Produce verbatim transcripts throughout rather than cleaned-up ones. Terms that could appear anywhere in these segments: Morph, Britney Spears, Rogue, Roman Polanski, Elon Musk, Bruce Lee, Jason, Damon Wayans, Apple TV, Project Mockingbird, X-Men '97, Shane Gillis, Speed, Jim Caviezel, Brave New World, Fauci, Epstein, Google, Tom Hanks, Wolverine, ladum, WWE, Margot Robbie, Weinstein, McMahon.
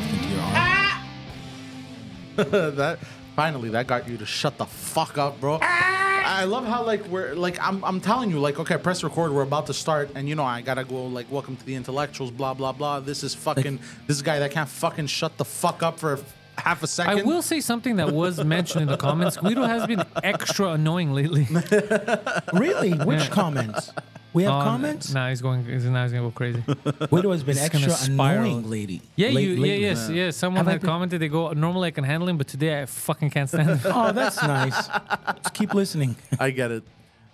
cuffed into your arm. Ah! That finally, that got you to shut the fuck up, bro. Ah! I love how like we're like I'm I'm telling you like, okay, press record, we're about to start, and you know I gotta go like, welcome to the intellectuals, blah blah blah. This is fucking like, this guy that can't fucking shut the fuck up for half a second. I will say something that was mentioned in the comments. Guido has been extra annoying lately. Really? Which yeah. comments? We have um, comments? Nah, he's going. He's, now he's going to go crazy. Guido has been extra annoying, lady. Yeah, you, yeah, lady. yes, yeah. yes. Someone have had commented. They go, normally I can handle him, but today I fucking can't stand him. Oh, that's nice. Just keep listening. I get it.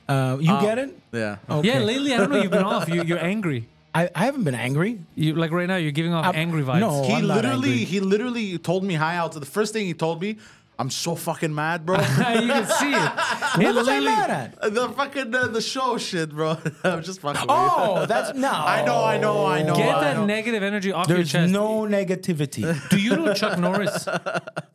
Uh, you um, get it? Yeah. Okay. Yeah. Lately, I don't know. You've been off. You, you're angry. I, I haven't been angry. You like right now? You're giving off I'm, angry vibes. No, he I'm literally, not angry. He literally told me hi out. So the first thing he told me. I'm so fucking mad, bro. You can see it. What was I mad at? The fucking uh, the show shit, bro. I'm just fucking. Oh, weird. That's no. I know, I know, I know. Get I that know. negative energy off There's your chest. There's no negativity. Do you know Chuck Norris?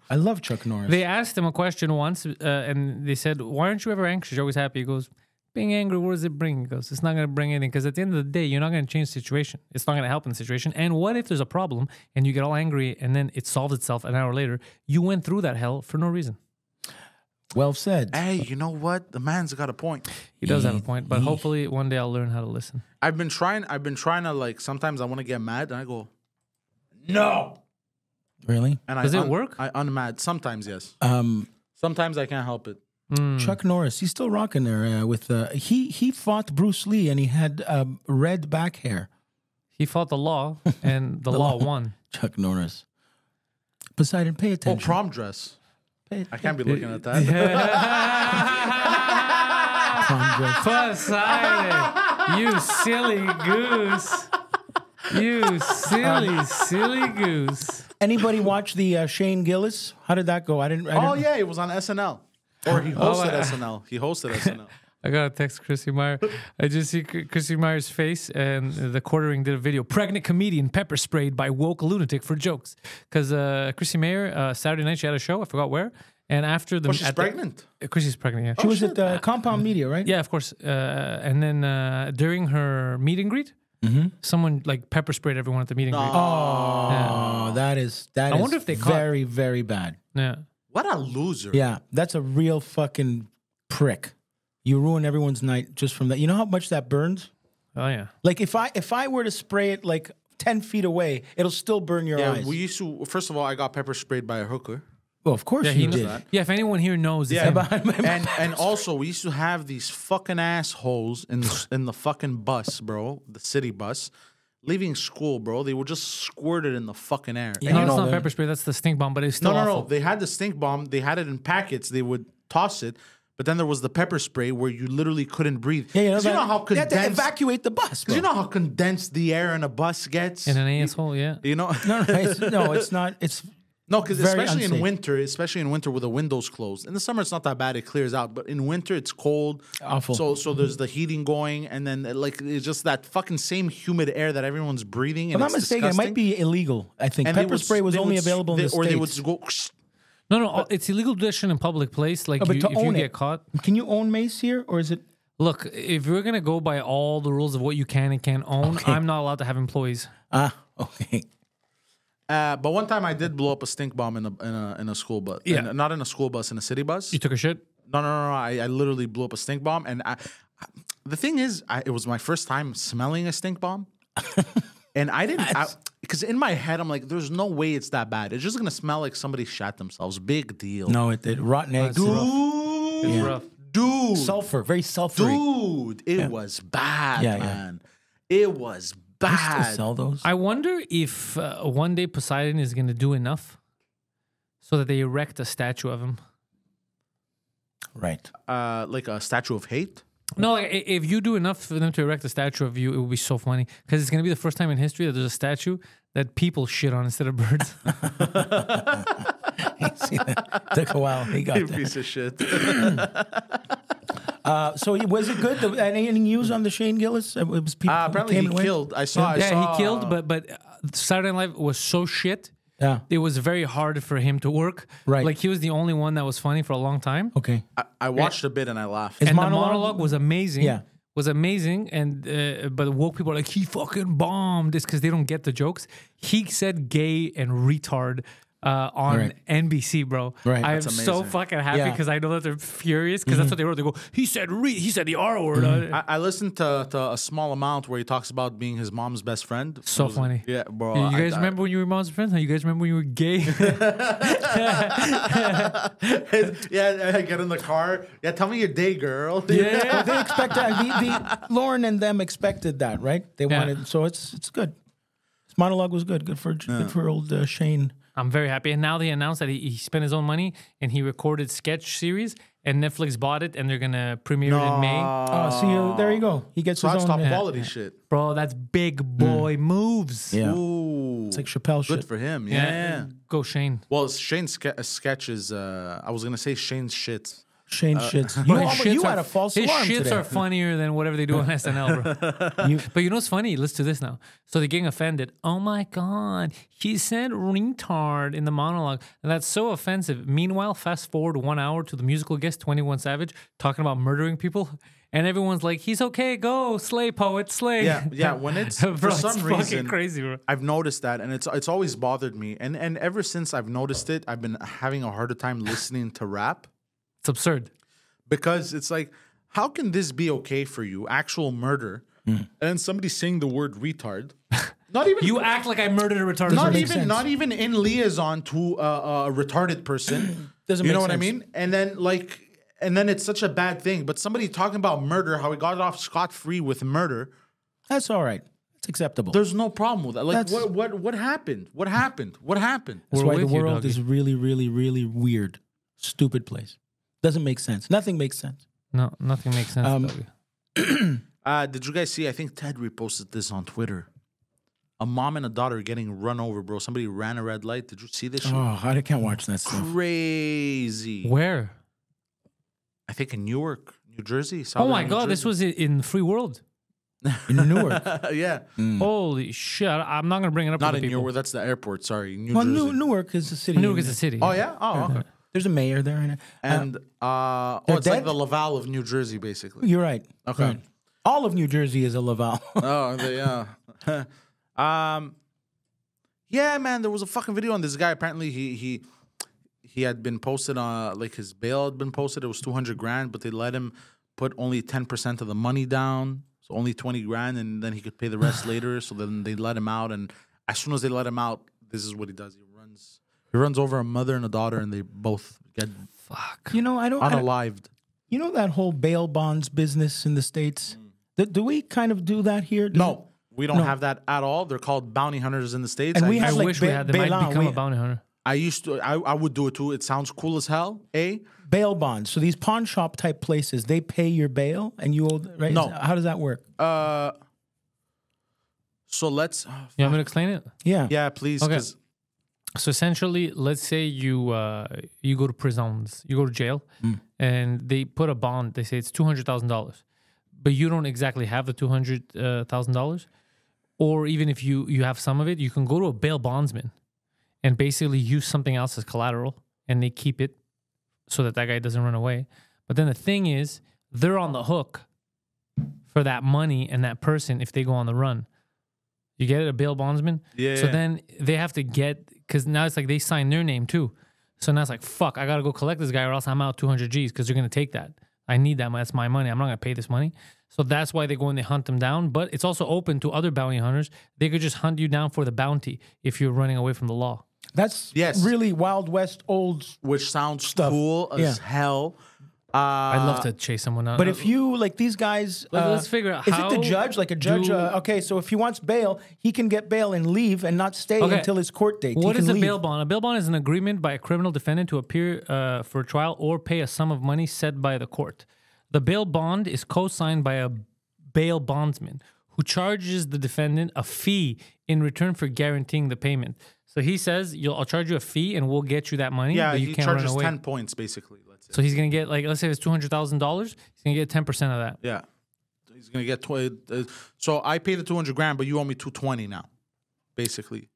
I love Chuck Norris. They asked him a question once, uh, and they said, "Why aren't you ever anxious? You're always happy." He goes, "Being angry, what does it bring?" He goes, "It's not going to bring anything, because at the end of the day, you're not going to change the situation. It's not going to help in the situation. And what if there's a problem and you get all angry and then it solved itself an hour later? You went through that hell for no reason." Well said. Hey, you know what? The man's got a point. He does have a point, but hopefully one day I'll learn how to listen. I've been trying. I've been trying to like. Sometimes I want to get mad and I go, no. Really? And does I it work? I unmad sometimes. Yes. Um. Sometimes I can't help it. Mm. Chuck Norris, he's still rocking there uh, with uh, he he fought Bruce Lee and he had uh, red back hair. He fought the law and the, the law, law won. Chuck Norris. Poseidon, pay attention. Oh, prom dress. Pay I can't be looking at that. Prom dress. Poseidon, you silly goose. You silly, silly goose. Anybody watch the uh, Shane Gillis? How did that go? I didn't. I didn't oh yeah, it was on S N L. Or he hosted oh, S N L. He hosted S N L. I got to text Chrissie Mayr. I just see Chrissie Mayr's face, and the quartering did a video. Pregnant comedian pepper sprayed by woke lunatic for jokes. Because uh, Chrissie Mayr, uh, Saturday night, she had a show. I forgot where. And after the... Oh, she's pregnant? The, uh, Chrissie's pregnant, yeah. She oh, was shit. at uh, Compound Media, right? Yeah, of course. Uh, and then uh, during her meet and greet, mm-hmm. someone like pepper sprayed everyone at the meet and greet. Oh, yeah. that is, that I is wonder if they very, caught. very bad. Yeah. What a loser. Yeah, that's a real fucking prick. You ruin everyone's night just from that. You know how much that burns? Oh, yeah. Like, if I if I were to spray it, like, ten feet away, it'll still burn your yeah, eyes. Yeah, we used to... First of all, I got pepper sprayed by a hooker. Well, of course yeah, you he did. That. Yeah, if anyone here knows... Yeah, about and, and also, we used to have these fucking assholes in the, in the fucking bus, bro. The city bus. Leaving school, bro, they were just squirted in the fucking air. Yeah, no, you know, that's not pepper spray. That's the stink bomb, but it's still no, no, awful. no. They had the stink bomb. They had it in packets. They would toss it, but then there was the pepper spray where you literally couldn't breathe. Yeah, you know, you know how condensed. They had to evacuate the bus. Because you know how condensed the air in a bus gets. In an asshole, yeah. You know, no, no, it's, no, it's not. It's no, because especially unsafe. in winter, especially in winter with the windows closed. In the summer, it's not that bad; it clears out. But in winter, it's cold. Awful. So, so there's the heating going, and then like it's just that fucking same humid air that everyone's breathing. And if I'm not mistaken, disgusting. It might be illegal. I think and pepper would, spray was only would, available they, in the or states. They would just go. No, no, but, it's illegal addition in public place. Like, oh, you, if you it. get caught, can you own mace here, or is it? Look, if we're gonna go by all the rules of what you can and can't own, okay. I'm not allowed to have employees. Ah, okay. Uh, but one time I did blow up a stink bomb in a in a, in a school bus. Yeah, in, not in a school bus, in a city bus. You took a shit? No, no, no, no. I, I literally blew up a stink bomb, and I, I, the thing is, I, it was my first time smelling a stink bomb, and I didn't because in my head I'm like, "There's no way it's that bad. It's just gonna smell like somebody shot themselves. Big deal." No, it did. Rotten eggs. Dude, it's yeah. rough. Dude, sulfur, very sulfury. Dude, it yeah. was bad, yeah, man. Yeah. It was bad. Bad. Still sell those? I wonder if uh, one day Poseidon is going to do enough so that they erect a statue of him. Right. Uh, like a statue of hate? No, like, if you do enough for them to erect a statue of you, it would be so funny. Because it's going to be the first time in history that there's a statue that people shit on instead of birds. See that? Took a while. He got you there. Piece of shit. Uh, so was it good? Any news on the Shane Gillis? It was people uh, apparently he killed. I saw. Yeah, I saw, he killed. But but Saturday Night Live was so shit. Yeah, it was very hard for him to work. Right, like he was the only one that was funny for a long time. Okay, I, I watched yeah. a bit and I laughed. His and monologue? the monologue was amazing. Yeah, was amazing, and uh, but woke people are like, he fucking bombed this because they don't get the jokes. He said gay and retard uh, on right. N B C, bro. Right. I am so fucking happy because yeah. I know that they're furious because mm-hmm. that's what they wrote. They go, he said re he said the R word. Mm-hmm. uh, I, I listened to, to a small amount where he talks about being his mom's best friend. So funny. Yeah, bro. You, you guys I, remember I, when you were mom's friend? You guys remember when you were gay? Yeah, I get in the car. Yeah, tell me your day, girl. Yeah, yeah. They expected. The, the, Lauren and them expected that, right? They yeah. wanted. So it's it's good. His monologue was good. Good for yeah. good for old uh, Shane. I'm very happy. And now they announced that he, he spent his own money and he recorded sketch series and Netflix bought it and they're going to premiere no. it in May. Oh, see, uh, there you go. He gets so his own. Top yeah. quality yeah. shit. Bro, that's big boy mm. moves. Yeah. Ooh. It's like Chappelle shit. Good for him. Yeah. yeah. Go Shane. Well, Shane's ske sketch is, uh, I was going to say Shane's shit. Shane uh, shits. You, his shits you are, had a false his alarm shits today. Are funnier than whatever they do on S N L, bro. You, but you know what's funny? Listen to this now. So they're getting offended. Oh my God, he said retard in the monologue. And that's so offensive. Meanwhile, fast forward one hour to the musical guest, twenty-one Savage, talking about murdering people. And everyone's like, he's okay, go, slay, poet, slay. Yeah, yeah. When it's, bro, for some it's reason, crazy, bro. I've noticed that, and it's it's always bothered me. And, and ever since I've noticed it, I've been having a harder time listening to rap. It's absurd. Because it's like, how can this be okay for you? Actual murder. Mm. And somebody saying the word retard. Not even you act like I murdered a retarded person. Not even, not even in liaison to a, a retarded person. Doesn't you know sense. What I mean? And then like, and then it's such a bad thing. But somebody talking about murder, how he got off scot-free with murder. That's all right. Acceptable. There's no problem with that. Like, what, what, what happened? What happened? What happened? That's why the world is really, really, really weird, stupid place. Doesn't make sense. Nothing makes sense. No, nothing makes sense. Um, uh, did you guys see? I think Ted reposted this on Twitter. A mom and a daughter getting run over, bro. Somebody ran a red light. Did you see this? Oh, shit? I can't watch that stuff. Crazy. Where? I think in Newark, New Jersey. Southern oh my New God, Jersey. This was in Free World. In Newark, yeah. Mm. Holy shit! I'm not gonna bring it up. Not in people. Newark. That's the airport. Sorry, New well, Jersey. Newark is the city. Newark is the city. Oh yeah. Oh okay. There's a mayor there. And, uh, and uh, oh, it's dead? Like the Laval of New Jersey, basically. You're right. Okay. Right. All of New Jersey is a Laval. Oh, the, yeah. um, yeah, man, there was a fucking video on this guy. Apparently, he he he had been posted, uh, like his bail had been posted. It was two hundred grand, but they let him put only ten percent of the money down. So only twenty grand, and then he could pay the rest later. So then they let him out. And as soon as they let him out, this is what he does. He runs... He runs over a mother and a daughter, and they both get fuck. You know, I don't unalived. I, you know that whole bail bonds business in the States. Mm. Do, do we kind of do that here? Do no, we, we don't no. have that at all. They're called bounty hunters in the States. And I, we have, I like, wish we had. They might on. become we, a bounty hunter. I used to. I, I would do it too. It sounds cool as hell. Eh? Bail bonds. So these pawn shop type places, they pay your bail, and you owe. Right? No. How does that work? Uh. So let's. Oh, you want me to explain it? Yeah. Yeah, please. Okay. So essentially, let's say you uh, you go to prisons, you go to jail, mm. and they put a bond. They say it's two hundred thousand dollars, but you don't exactly have the two hundred thousand dollars, or even if you you have some of it, you can go to a bail bondsman, and basically use something else as collateral, and they keep it, so that that guy doesn't run away. But then the thing is, they're on the hook for that money and that person if they go on the run. You get it, a bail bondsman. Yeah. So yeah. then they have to get. Because now it's like they sign their name too. So now it's like, fuck, I got to go collect this guy or else I'm out two hundred G's because they're going to take that. I need that. That's my money. I'm not going to pay this money. So that's why they go and they hunt them down. But it's also open to other bounty hunters. They could just hunt you down for the bounty if you're running away from the law. That's yes. really Wild West old Which sounds stuff. cool as yeah. hell. Uh, I'd love to chase someone out. But if you, like these guys... Uh, Let's figure out how... Is it the judge? Like a judge... Do, uh, okay, so if he wants bail, he can get bail and leave and not stay okay. until his court date. What is a leave. bail bond? A bail bond is an agreement by a criminal defendant to appear uh, for trial or pay a sum of money set by the court. The bail bond is co-signed by a bail bondsman who charges the defendant a fee in return for guaranteeing the payment. So he says, You'll, I'll charge you a fee and we'll get you that money. Yeah, but you he can't charges run away. ten points, basically. So he's going to get, like, let's say it's two hundred thousand dollars. He's going to get ten percent of that. Yeah. He's going to get twenty. Uh, so I paid the two hundred grand, but you owe me two twenty now, basically.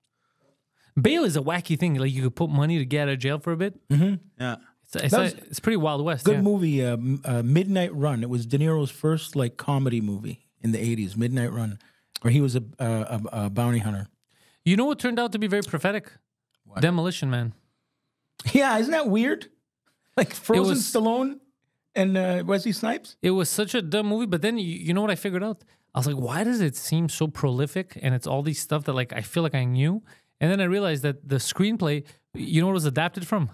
Bail is a wacky thing. Like, you could put money to get out of jail for a bit. Mm-hmm. Yeah. It's, it's, it's pretty Wild West. Good yeah. movie, uh, uh, Midnight Run. It was De Niro's first like comedy movie in the eighties, Midnight Run, where he was a, uh, a, a bounty hunter. You know what turned out to be very prophetic? What? Demolition Man. Yeah, isn't that weird? Like Frozen was, Stallone and uh, Wesley Snipes? It was such a dumb movie, but then you, you know what I figured out? I was like, why does it seem so prolific? And it's all these stuff that like I feel like I knew. And then I realized that the screenplay, you know what it was adapted from?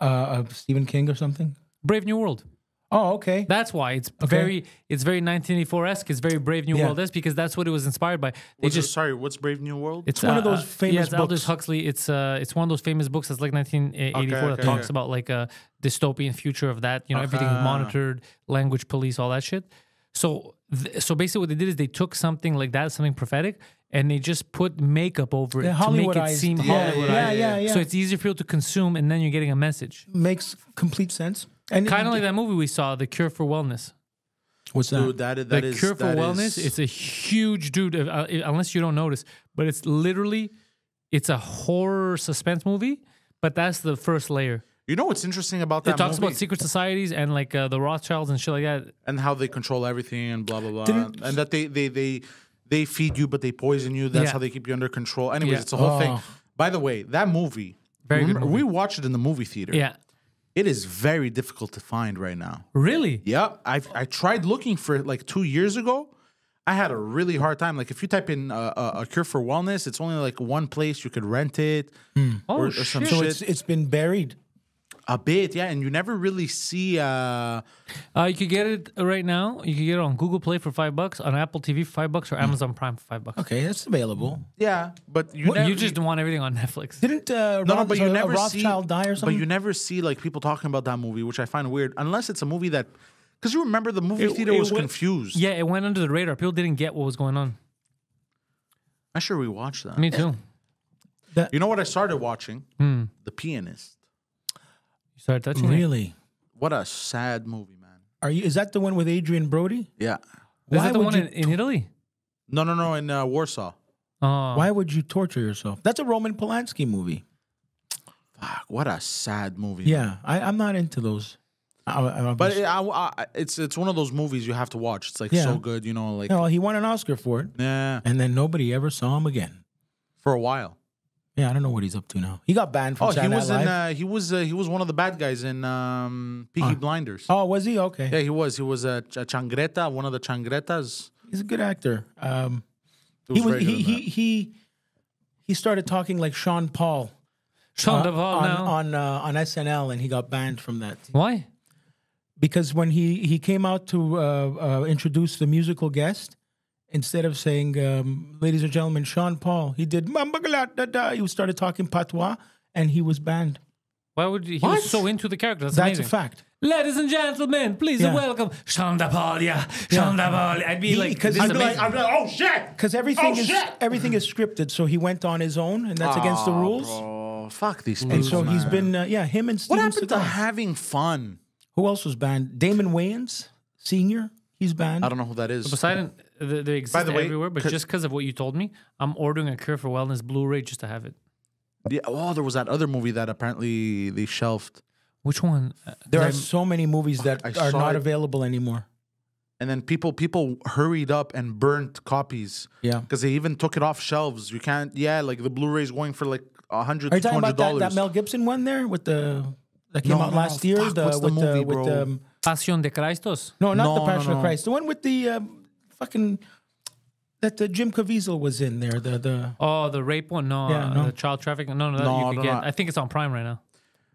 Uh, uh, Stephen King or something? Brave New World. Oh, okay. That's why it's okay. very it's very nineteen eighty-four-esque. It's very Brave New yeah. World-esque because that's what it was inspired by. They just it, sorry, what's Brave New World? It's, it's one uh, of those famous yeah, it's books. Aldous Huxley. It's uh, it's one of those famous books that's like nineteen eighty-four okay, okay, that talks okay. about like a dystopian future of that. You know, uh-huh. everything's monitored, language police, all that shit. So, th so basically, what they did is they took something like that, something prophetic, and they just put makeup over it yeah, to make it seem yeah, Hollywoodized. Yeah, yeah, yeah. So it's easier for you to consume, and then you're getting a message. Makes complete sense. And kind of like that movie we saw, The Cure for Wellness. What's that? Dude, that, that the is, Cure for that Wellness, is... it's a huge dude, uh, unless you don't notice, but it's literally, it's a horror suspense movie, but that's the first layer. You know what's interesting about that movie? It talks movie? about secret societies and like uh, the Rothschilds and shit like that. And how they control everything and blah, blah, blah. Didn't... And that they, they, they, they feed you, but they poison you. That's yeah. how they keep you under control. Anyways, yeah. it's a whole oh. thing. By the way, that movie, Very good movie, we watched it in the movie theater. Yeah. It is very difficult to find right now. Really? Yeah. I've, I tried looking for it like two years ago. I had a really hard time. Like if you type in uh, a Cure for Wellness, it's only like one place you could rent it. Mm. Or, oh, or some shit. So it's, it's been buried. A bit, yeah. And you never really see... Uh, uh, you could get it right now. You could get it on Google Play for five bucks, on Apple T V for five bucks, or Amazon Prime for five bucks. Okay, that's available. Yeah, but you what, never, you just you, want everything on Netflix. Didn't uh, no, Rob, but you a, never a Rothschild see, die or something? But you never see like people talking about that movie, which I find weird, unless it's a movie that... Because you remember the movie it, theater it was went, confused. Yeah, it went under the radar. People didn't get what was going on. I sure rewatched that. Me too. That, you know what I started watching? Hmm. The Pianist. Started touching really? It. What a sad movie, man. Are you? Is that the one with Adrian Brody? Yeah. Why is that the one in, in Italy? No, no, no, in uh, Warsaw. Oh. Why would you torture yourself? That's a Roman Polanski movie. Fuck, what a sad movie. Yeah, man. I, I'm not into those. I, I, but it, I, I, it's it's one of those movies you have to watch. It's like yeah. so good, you know. Like no, he won an Oscar for it. Yeah. And then nobody ever saw him again. For a while. Yeah, I don't know what he's up to now. He got banned from oh, Saturday Night Live. Uh, he was uh, he was one of the bad guys in um, Peaky uh. Blinders. Oh, was he? Okay. Yeah, he was. He was a, ch a Changreta, one of the Changretas. He's a good actor. Um, was he was, he, he, he he started talking like Sean Paul. Sean uh, Paul on on, uh, on S N L, and he got banned from that. Why? Because when he he came out to uh, uh, introduce the musical guest. Instead of saying, um, ladies and gentlemen, Sean Paul, he did, he started talking patois, and he was banned. Why would you, he what? was so into the character? That's, That's a fact. Ladies and gentlemen, please yeah. welcome Sean Paul, yeah, Sean Paul. I'd be he, like, this I'd be like, I'd be like, oh, shit! Because everything, oh, is, shit. everything is scripted, so he went on his own, and that's oh, against the rules. Bro. Fuck these people. And so man. he's been, uh, yeah, him and Steven What happened Seagal. to having fun? Who else was banned? Damon Wayans, Senior, he's banned. I don't know who that is. But Poseidon... Yeah. They exist By the way, everywhere, but just because of what you told me, I'm ordering a Cure for Wellness Blu-ray just to have it. Yeah. Oh, there was that other movie that apparently they shelved. Which one? There are so many movies that I are not it. available anymore. And then people people hurried up and burnt copies. Yeah. Because they even took it off shelves. You can't. Yeah, like the Blu-ray's going for like a hundred. Are you talking about that, that Mel Gibson one there with the that came no, out no, last year? Fuck, the, what's with the movie, the, bro? With, um, Passion de Christos. No, not no, the Passion no, no. of Christ. The one with the. Um, Fucking that the Jim Caviezel was in there. The the oh the rape one. No, yeah, no. Uh, the child trafficking. No, no, that no, you can get. Not. I think it's on Prime right now.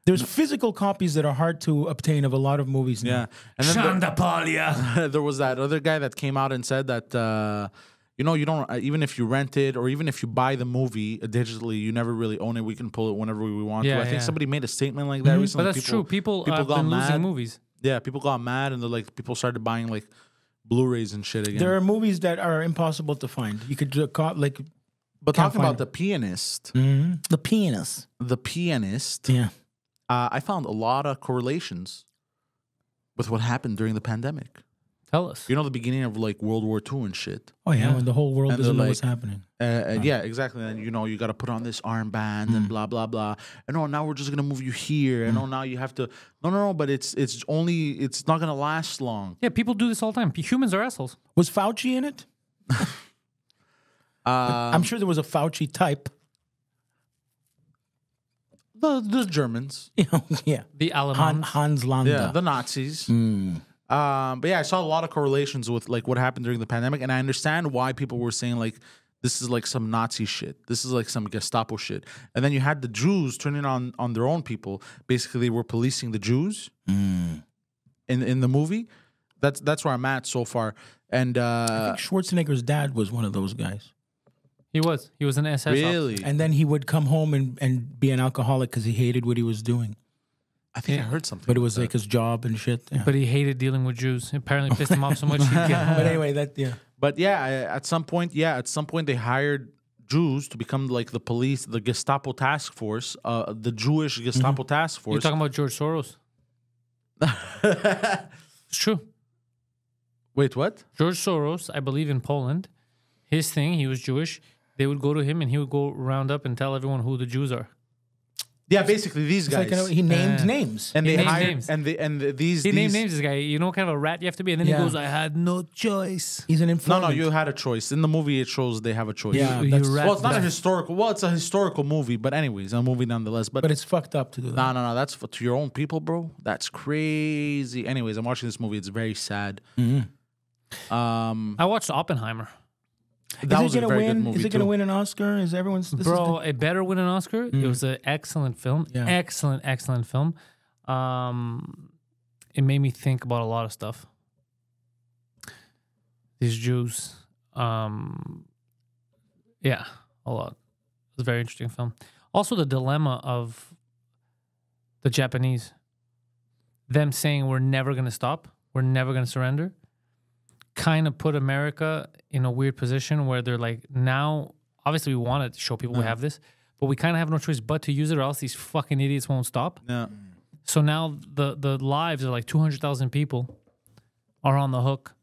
There's no. physical copies that are hard to obtain of a lot of movies. Yeah, now. and then there, there was that other guy that came out and said that uh, you know you don't uh, even if you rent it or even if you buy the movie digitally, you never really own it. We can pull it whenever we want yeah, to. I yeah. think somebody made a statement like that mm-hmm. recently. But that's people, true. People people uh, got been mad. losing movies. Yeah, people got mad and they're like people started buying like. Blu-rays and shit again. There are movies that are impossible to find. You could uh, call, like, but talking about them. The Pianist, mm-hmm. the Pianist, the Pianist. Yeah, uh, I found a lot of correlations with what happened during the pandemic. Tell us. You know, the beginning of like World War Two and shit. Oh, yeah. yeah. When the whole world and doesn't know like, what's happening. Uh, uh, yeah, exactly. And, you know, you got to put on this armband mm. and blah, blah, blah. And oh, now we're just going to move you here. Mm. And oh, now you have to. No, no, no. But it's it's only, it's not going to last long. Yeah, people do this all the time. Humans are assholes. Was Fauci in it? um, I'm sure there was a Fauci type. The, the Germans. yeah. The Alemans. Han, Hans Landa. Yeah, the Nazis. Mm. Um, but yeah, I saw a lot of correlations with like what happened during the pandemic, and I understand why people were saying like this is like some Nazi shit, this is like some Gestapo shit. And then you had the Jews turning on on their own people. Basically, they were policing the Jews mm. in in the movie. That's that's where I'm at so far. And uh, I think Schwarzenegger's dad was one of those guys. He was. He was an S S really, officer. And then he would come home and and be an alcoholic because he hated what he was doing. I think yeah. I heard something. But it was that. like his job and shit. Yeah. But he hated dealing with Jews. It apparently pissed him off so much. He'd get home. But anyway, that, yeah. But yeah, I, at some point, yeah, at some point they hired Jews to become like the police, the Gestapo task force, uh, the Jewish Gestapo mm-hmm. task force. You're talking about George Soros. It's true. Wait, what? George Soros, I believe in Poland, his thing, he was Jewish. They would go to him and he would go round up and tell everyone who the Jews are. Yeah, basically these guys. Like, he named uh, names, and they hired, names. and the and the, these. He these... named names. This guy, you know, what kind of a rat you have to be, and then yeah. he goes, "I had no choice." He's an informant. No, no, you had a choice. In the movie, it shows they have a choice. Yeah, you, that's, you well, it's not that. a historical. Well, it's a historical movie, but anyways, a movie nonetheless. But but it's fucked up to do that. No, no, no. That's for, to your own people, bro. That's crazy. Anyways, I'm watching this movie. It's very sad. Mm-hmm. um, I watched Oppenheimer. That is it going to win? Is it going to win an Oscar? Is everyone's this bro? Is it better win an Oscar? Mm. It was an excellent film. Yeah. Excellent, excellent film. Um, it made me think about a lot of stuff. These Jews, um, yeah, a lot. It was a very interesting film. Also, the dilemma of the Japanese, them saying we're never going to stop, we're never going to surrender. Kind of put America in a weird position where they're like, now, obviously, we want to show people no. we have this, but we kind of have no choice but to use it, or else these fucking idiots won't stop. No. So now the the lives of like two hundred thousand people are on the hook.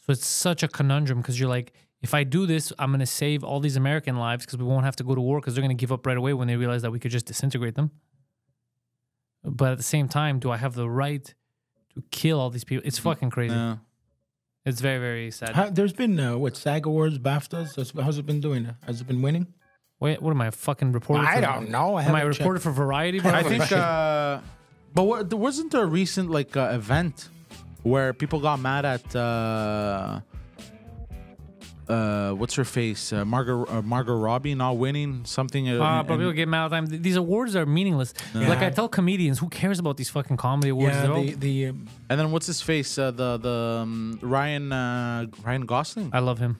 So it's such a conundrum because you're like, if I do this, I'm going to save all these American lives because we won't have to go to war because they're going to give up right away when they realize that we could just disintegrate them. But at the same time, do I have the right to kill all these people? It's fucking crazy. No. It's very, very sad. How, there's been, uh, what, SAG Awards, BAFTAs? How's it been doing? Has it been winning? Wait, what am I, a fucking reporter I for? I don't know. I am I a reporter for Variety? I, I think, uh, but what, wasn't there a recent, like, uh, event where people got mad at, uh, uh, what's her face? Uh, Margot, uh, Margot Robbie not winning something? Uh, uh, but people get mad at them. These awards are meaningless. Yeah. Like, I tell comedians, who cares about these fucking comedy awards? Yeah, the, the, um, and then what's his face? Uh, the the um, Ryan uh, Ryan Gosling? I love him.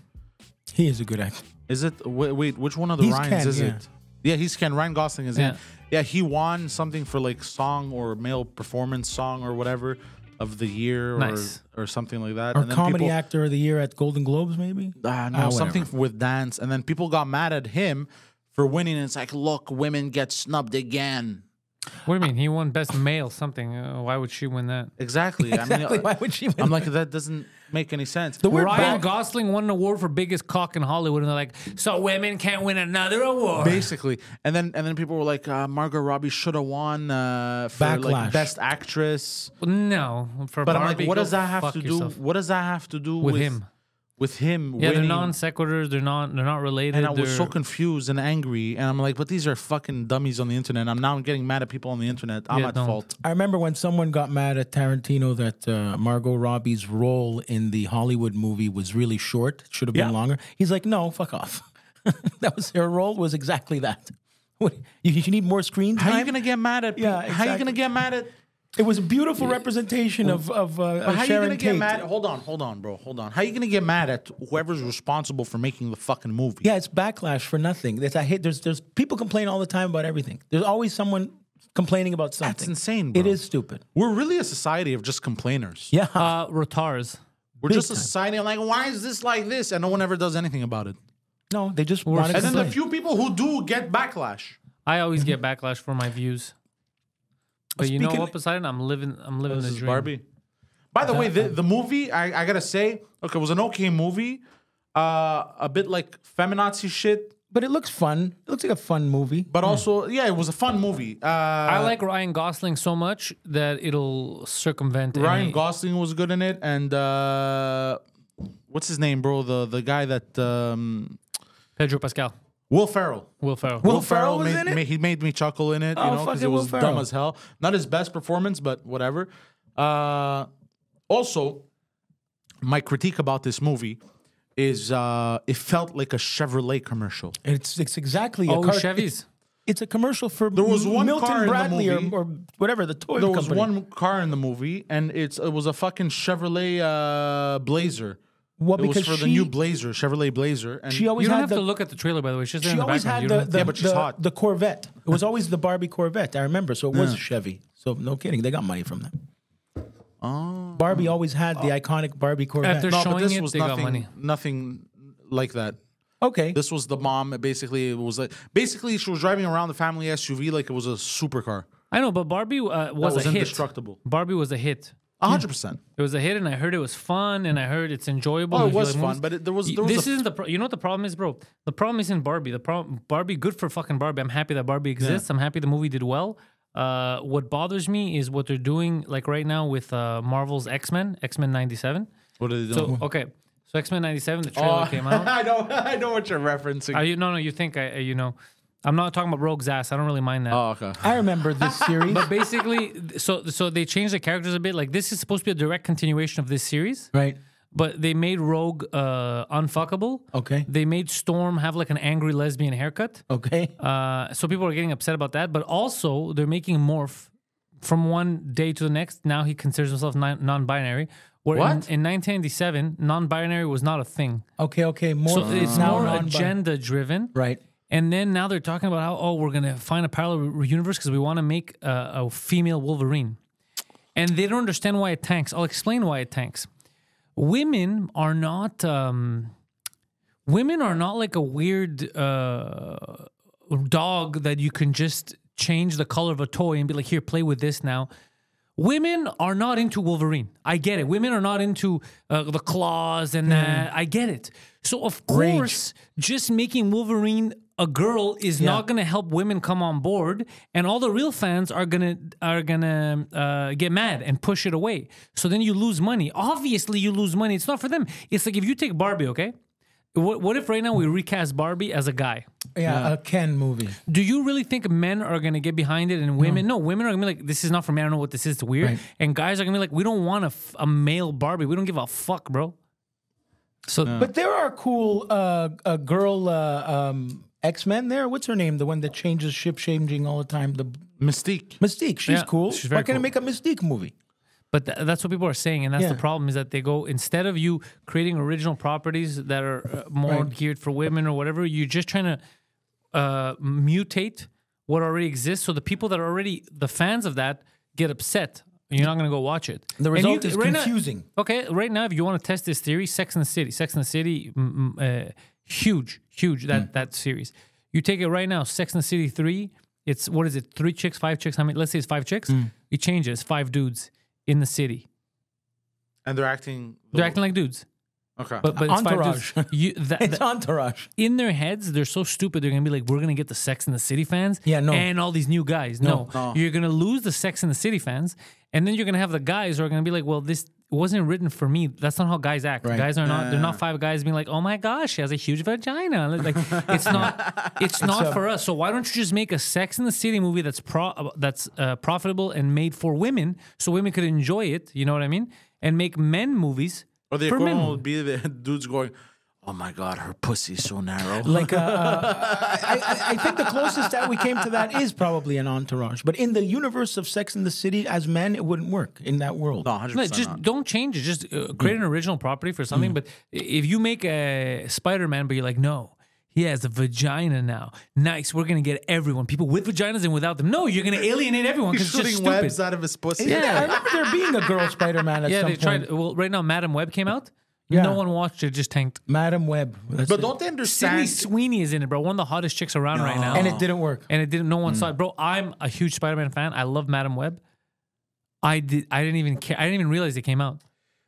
He is a good actor. Is it? Wait, wait which one of the he's Ryans Ken, is yeah. it? Yeah, he's Ken. Ryan Gosling is yeah. in. Yeah, he won something for, like, song or male performance song or whatever. Of the year nice. or, or something like that. Or and then comedy people, actor of the year at Golden Globes, maybe? Uh, no, oh, something with dance. And then people got mad at him for winning. And it's like, look, women get snubbed again. What do you mean? He won best male something. Uh, why would she win that? Exactly. exactly. I mean, why would she win I'm that? like, that doesn't make any sense. The word Ryan Gosling won an award for biggest cock in Hollywood. And they're like, so women can't win another award. Basically. And then and then people were like, uh, Margot Robbie should have won uh, for like, best actress. No. For but Barbie, I'm like, what does that have to do? Yourself. What does that have to do with, with him? With him, yeah, winning. They're non sequiturs. They're not. They're not related. And I was so confused and angry. And I'm like, but these are fucking dummies on the internet. I'm now getting mad at people on the internet. I'm yeah, at don't. fault. I remember when someone got mad at Tarantino that uh, Margot Robbie's role in the Hollywood movie was really short. Should have been yeah. longer. He's like, no, fuck off. That was her role. Was exactly that. What, you, you need more screen time. How are you gonna get mad at? Yeah, exactly. How are you gonna get mad at? It was a beautiful representation of of, uh, but of how Sharon you gonna Tate. Get mad? Hold on, hold on, bro, hold on. How are you gonna get mad at whoever's responsible for making the fucking movie? Yeah, it's backlash for nothing. It's, I hate. There's there's people complain all the time about everything. There's always someone complaining about something. That's insane, bro. It is stupid. We're really a society of just complainers. Yeah, uh, retards. We're Big just a society of like, why is this like this? And no one ever does anything about it. No, they just want. And complain. Then the few people who do get backlash. I always get backlash for my views. But you Speaking know what, Poseidon? I'm living. I'm living the dream. Barbie. By the way, the, the movie, I, I gotta say, look, it was an okay movie. Uh, a bit like feminazi shit. But it looks fun. It looks like a fun movie. But yeah. also, yeah, it was a fun movie. Uh, I like Ryan Gosling so much that it'll circumvent Ryan any... Gosling was good in it. And uh, what's his name, bro? The the guy that... Um, Pedro Pascal. Will Ferrell. Will Ferrell. Will, Will Ferrell, Ferrell was made, in it? Made, he made me chuckle in it, oh, you know, because it was dumb as hell. Not his best performance, but whatever. Uh, also, my critique about this movie... Is uh, it felt like a Chevrolet commercial? It's it's exactly oh, a car. Chevys. It's, it's a commercial for there was one Milton car Bradley in the movie, or, or whatever the toy There company. was one car in the movie, and it's it was a fucking Chevrolet uh, Blazer. What it was for she, the new Blazer, Chevrolet Blazer. And she always you don't have the, to look at the trailer, by the way. She's there she in the always background. had the, the, yeah, but she's the, hot. the Corvette. It was always the Barbie Corvette. I remember, so it was yeah. a Chevy. So no kidding, they got money from that. Oh. Barbie always had the oh. iconic Barbie Corvette. After no, showing but this it, was they nothing, got money. Nothing like that. Okay. This was the mom. Basically, it was like basically she was driving around the family S U V like it was a supercar. I know, but Barbie uh, was, was a indestructible. hit. Barbie was a hit. A hundred percent. It was a hit, and I heard it was fun, and I heard it's enjoyable. Oh, it was like fun, but it, there was there was. This isn't the pro you know what the problem is, bro. The problem isn't Barbie. The problem Barbie. Good for fucking Barbie. I'm happy that Barbie exists. Yeah. I'm happy the movie did well. Uh, what bothers me is what they're doing, like right now with uh, Marvel's X-Men, X-Men ninety-seven. What are they doing? So, okay, so X-Men ninety-seven, the trailer oh, came out. I know, I know what you're referencing. Are you, no, no, you think I, you know, I'm not talking about Rogue's ass. I don't really mind that. Oh, okay. I remember this series. But basically, so so they changed the characters a bit. Like this is supposed to be a direct continuation of this series, right? But they made Rogue uh, unfuckable. Okay. They made Storm have like an angry lesbian haircut. Okay. Uh, so people are getting upset about that. But also, they're making Morph from one day to the next. Now he considers himself non-binary. Where what? In, in nineteen ninety-seven, non-binary was not a thing. Okay, okay. Morph so it's uh, more agenda-driven. Right. And then now they're talking about how, oh, we're going to find a parallel universe because we want to make uh, a female Wolverine. And they don't understand why it tanks. I'll explain why it tanks. Women are not, um, women are not like a weird uh, dog that you can just change the color of a toy and be like, here, play with this now. Women are not into Wolverine. I get it. Women are not into uh, the claws and that. Mm. I get it. So, of course, Rage. just making Wolverine a girl is yeah. not going to help women come on board, and all the real fans are gonna are gonna uh, get mad and push it away. So then you lose money. Obviously, you lose money. It's not for them. It's like if you take Barbie, okay? What, what if right now we recast Barbie as a guy? Yeah, yeah, a Ken movie. Do you really think men are gonna get behind it and women? No, no women are gonna be like, this is not for me. I don't know what this is. It's weird. Right. And guys are gonna be like, we don't want a, f a male Barbie. We don't give a fuck, bro. So, no. but there are cool uh, a girl. Uh, um, X-Men there? What's her name? The one that changes ship-changing all the time? The Mystique. Mystique. She's yeah, cool. She's very Why can't cool. I make a Mystique movie? But th that's what people are saying, and that's yeah. the problem, is that they go, instead of you creating original properties that are uh, more right. geared for women or whatever, you're just trying to uh, mutate what already exists, so the people that are already the fans of that get upset. You're not going to go watch it. The result you, is right confusing. Now, okay, right now, if you want to test this theory, Sex and the City. Sex and the City... Mm, uh, Huge, huge, that, mm. that series. You take it right now, Sex and the City three, it's, what is it, three chicks, five chicks, how many? Let's say it's five chicks. Mm. It changes, five dudes in the city. And they're acting... They're acting like dudes. Okay. But, but entourage. It's, five dudes. You, that, it's that, entourage. In their heads, they're so stupid, they're going to be like, we're going to get the Sex and the City fans yeah, no. and all these new guys. No, no. no. You're going to lose the Sex and the City fans, and then you're going to have the guys who are going to be like, well, this... It wasn't written for me. That's not how guys act. Right. Guys are not. Yeah. They're not five guys being like, "Oh my gosh, she has a huge vagina." Like, it's not. It's not for us. So why don't you just make a Sex and the City movie that's pro that's uh, profitable and made for women, so women could enjoy it. You know what I mean? And make men movies. Or the equivalent would be the dudes going, "Oh my god, her pussy's so narrow." Like, uh, I, I, I think the closest that we came to that is probably an Entourage. But in the universe of Sex and the City, as men, it wouldn't work in that world. No, one hundred percent no, just not. Don't change it. Just uh, create an original property for something. Mm. But if you make a Spider-Man, but you're like, no, he has a vagina now. Nice, we're gonna get everyone, people with vaginas and without them. No, you're gonna alienate everyone because it's just stupid. Shooting webs out of his pussy. Yeah, yeah. I remember there being a girl Spider-Man at yeah, some point. Yeah, they tried. Well, right now, Madam Web came out. Yeah. No one watched it, just tanked. Madam Web. But it. Don't they understand? Sydney Sweeney is in it, bro. One of the hottest chicks around no. right now. And it didn't work. And it didn't, no one mm. saw it. Bro, I'm a huge Spider-Man fan. I love Madam Web. I did. I didn't even care. I didn't even realize it came out.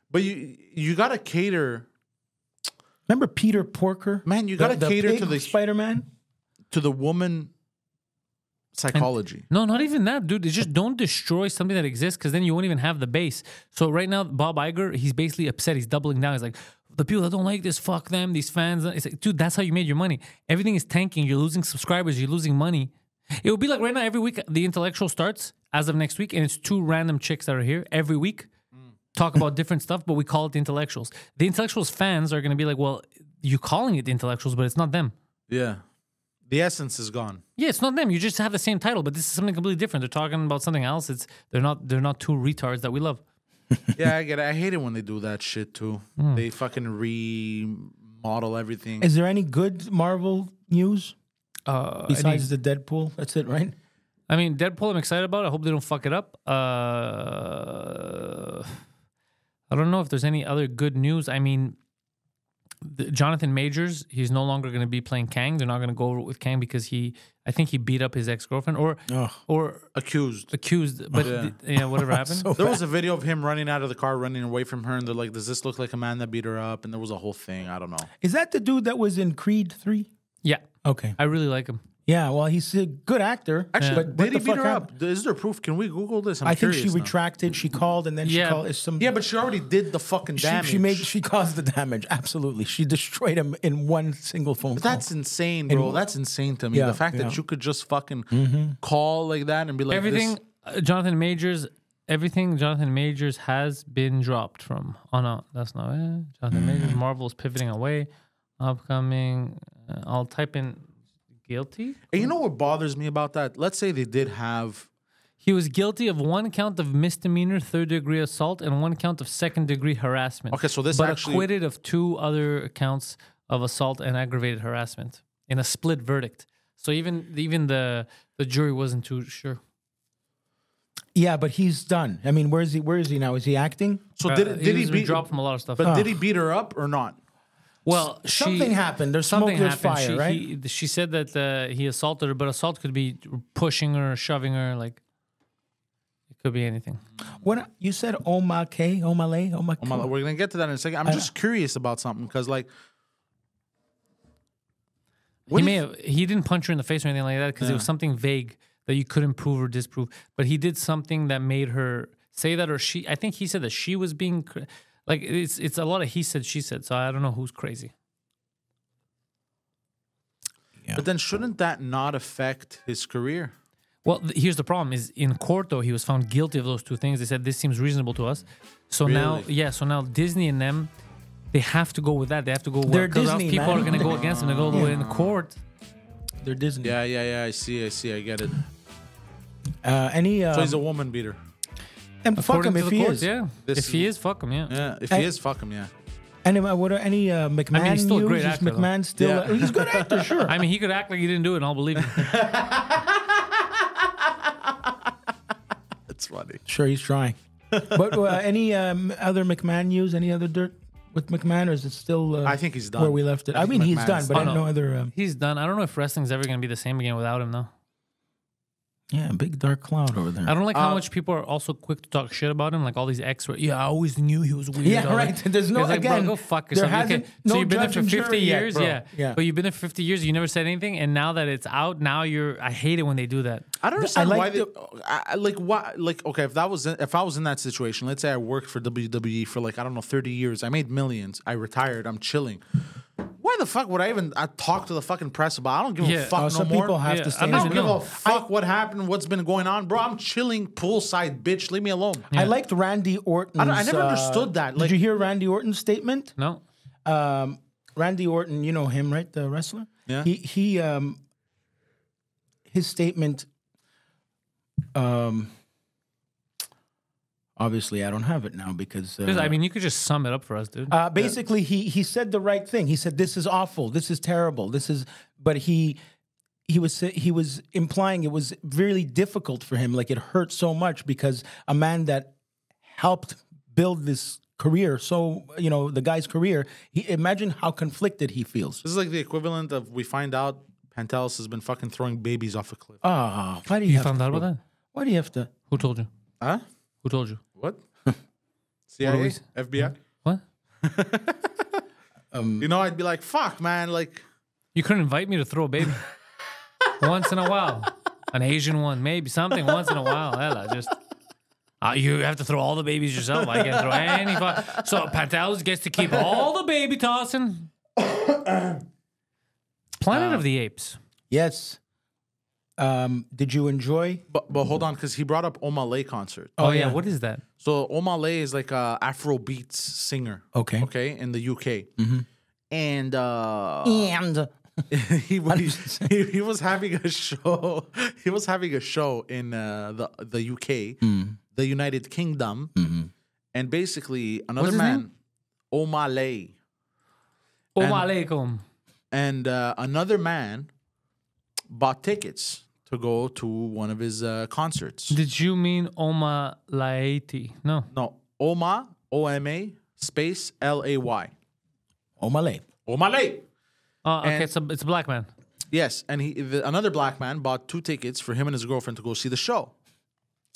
But you you gotta cater. Remember Peter Porker? Man, you gotta the, the cater to the Spider-Man, to the woman psychology. And, no, not even that, dude. It's just don't destroy something that exists, because then you won't even have the base. So right now, Bob Iger, he's basically upset. He's doubling down. He's like, the people that don't like this, fuck them. These fans. It's like, dude, that's how you made your money. Everything is tanking. You're losing subscribers. You're losing money. It would be like right now, every week, The Intellectual starts as of next week, and it's two random chicks that are here every week, mm. talk about different stuff, but we call it The Intellectuals. The Intellectuals fans are going to be like, well, you're calling it The Intellectuals, but it's not them. Yeah. The essence is gone. Yeah, it's not them. You just have the same title, but this is something completely different. They're talking about something else. It's They're not They're not two retards that we love. Yeah, I get it. I hate it when they do that shit, too. Mm. They fucking remodel everything. Is there any good Marvel news? Uh, Besides I mean, the Deadpool, that's it, right? I mean, Deadpool, I'm excited about. I hope they don't fuck it up. Uh, I don't know if there's any other good news. I mean, the, Jonathan Majors, he's no longer going to be playing Kang. They're not going to go with Kang because he, I think he beat up his ex-girlfriend or Ugh. or accused, accused. But yeah, you know, whatever happened. So there bad. was a video of him running out of the car, running away from her, and they're like, "Does this look like a man that beat her up?" And there was a whole thing. I don't know. Is that the dude that was in Creed three? Yeah. Okay. I really like him. Yeah, well, he's a good actor. Actually, but did he beat her up? Is there proof? Can we Google this? I'm I think she now. retracted. She called, and then yeah. she called. Some, yeah, but she already did the fucking damage. She, she made. She caused the damage. Absolutely, she destroyed him in one single phone but call. That's insane, bro. In, that's insane to me. Yeah, the fact yeah. that you could just fucking mm-hmm. call like that and be like everything. This. Uh, Jonathan Majors. Everything Jonathan Majors has been dropped from. Oh no, that's not it. Jonathan Majors. Marvel's pivoting away. Upcoming. Uh, I'll type in guilty. And you know what bothers me about that? Let's say they did have... He was guilty of one count of misdemeanor third-degree assault and one count of second-degree harassment. Okay, so this but actually... But acquitted of two other counts of assault and aggravated harassment in a split verdict. So even even the, the jury wasn't too sure. Yeah, but he's done. I mean, where is he, where is he now? Is he acting? So uh, did, did he, he, he beat... dropped from a lot of stuff. But oh. did he beat her up or not? Well, she, something happened. There's something smoke, happened. There's fire, she, right? He, she said that uh, he assaulted her, but assault could be pushing her, shoving her. Like, it could be anything. When you said Omah K, Omah Lay, Omah K. We're going to get to that in a second. I'm uh, just curious about something because, like, he, may have, he didn't punch her in the face or anything like that because yeah. it was something vague that you couldn't prove or disprove. But he did something that made her say that, or she, I think he said that she was being. Like, it's it's a lot of he said, she said, so I don't know who's crazy. Yeah. But then shouldn't that not affect his career? Well, th here's the problem is in court, though, he was found guilty of those two things. They said, this seems reasonable to us. So really? now, yeah, so now Disney and them, they have to go with that. They have to go where because people man. are going to go against them. They go all the yeah. way in the court. They're Disney. Yeah, yeah, yeah, I see, I see, I get it. Uh, any, uh, so he's a woman beater. And According fuck him if he court, is. Yeah. If is, he is, fuck him, yeah. Yeah. If and, he is, fuck him, yeah. Anyway, what are any uh, McMahon? I mean, he's still news? a great actor. Is McMahon though. still, yeah. uh, he's a good actor, sure. I mean, he could act like he didn't do it, and I'll believe him. That's funny. Sure, he's trying. But uh, any um, other McMahon news? Any other dirt with McMahon, or is it still? Uh, I think he's done. Where we left it. I, I mean, McMahon he's done, but oh, no. no other. Um, he's done. I don't know if wrestling's ever going to be the same again without him, though. Yeah, big dark cloud over there. I don't like how uh, much people are also quick to talk shit about him. Like all these experts. Yeah, I always knew he was weird. Yeah, right. There's no, like, again, bro, go fuck yourself. Okay. No, so you've been there for fifty years. Yet, yeah. yeah. But you've been there for fifty years. You never said anything. And now that it's out, now you're, I hate it when they do that. I don't understand I like why the, they, I, like, why, like, okay, if that was, in, if I was in that situation, let's say I worked for W W E for like, I don't know, thirty years. I made millions. I retired. I'm chilling. Why the fuck would I even I talk to the fucking press about? I don't give yeah. a fuck oh, no some more. People have yeah. to stay I don't give know. a fuck I, what happened, what's been going on, bro. I'm chilling poolside, bitch. Leave me alone. Yeah. I liked Randy Orton's. I, I never uh, understood that. Like, did you hear Randy Orton's statement? No. Um, Randy Orton, you know him, right? The wrestler. Yeah. He he. Um, his statement. Um. Obviously, I don't have it now because... Uh, I mean, you could just sum it up for us, dude. Uh, basically, yeah. he he said the right thing. He said, this is awful. This is terrible. This is... But he he was he was implying it was really difficult for him. Like, it hurt so much because a man that helped build this career, so, you know, the guy's career, he, imagine how conflicted he feels. This is like the equivalent of we find out Pantelis has been fucking throwing babies off a cliff. Oh, why do you, you have found to, out about that? Why do you have to... Who told you? Huh? Who told you? What? C I A? What F B I? What? um, you know, I'd be like, fuck, man. Like, you couldn't invite me to throw a baby. Once in a while. An Asian one, maybe. Something once in a while. Hell, I just... Uh, you have to throw all the babies yourself. I can't throw any. So Pantelis gets to keep all the baby tossing. Planet uh, of the Apes. Yes. Um, did you enjoy? But, but hold on, because he brought up Omah Lay concert. Oh, oh yeah. yeah. What is that? So Omah Lay is like a Afrobeats singer. Okay. Okay. In the U K. Mm-hmm. And uh, and he was he, he was having a show. He was having a show in uh, the the U K. Mm. The United Kingdom, mm-hmm. and basically another man, Omah Lay. Omah Alaykum. And uh, another man bought tickets to go to one of his uh, concerts. Did you mean Omah Layti? No. No. Omah, O M A, space, L A Y. Omah Lay. Omah Lay. Oh, okay. And, it's, a, it's a black man. Yes. And he the, another black man bought two tickets for him and his girlfriend to go see the show.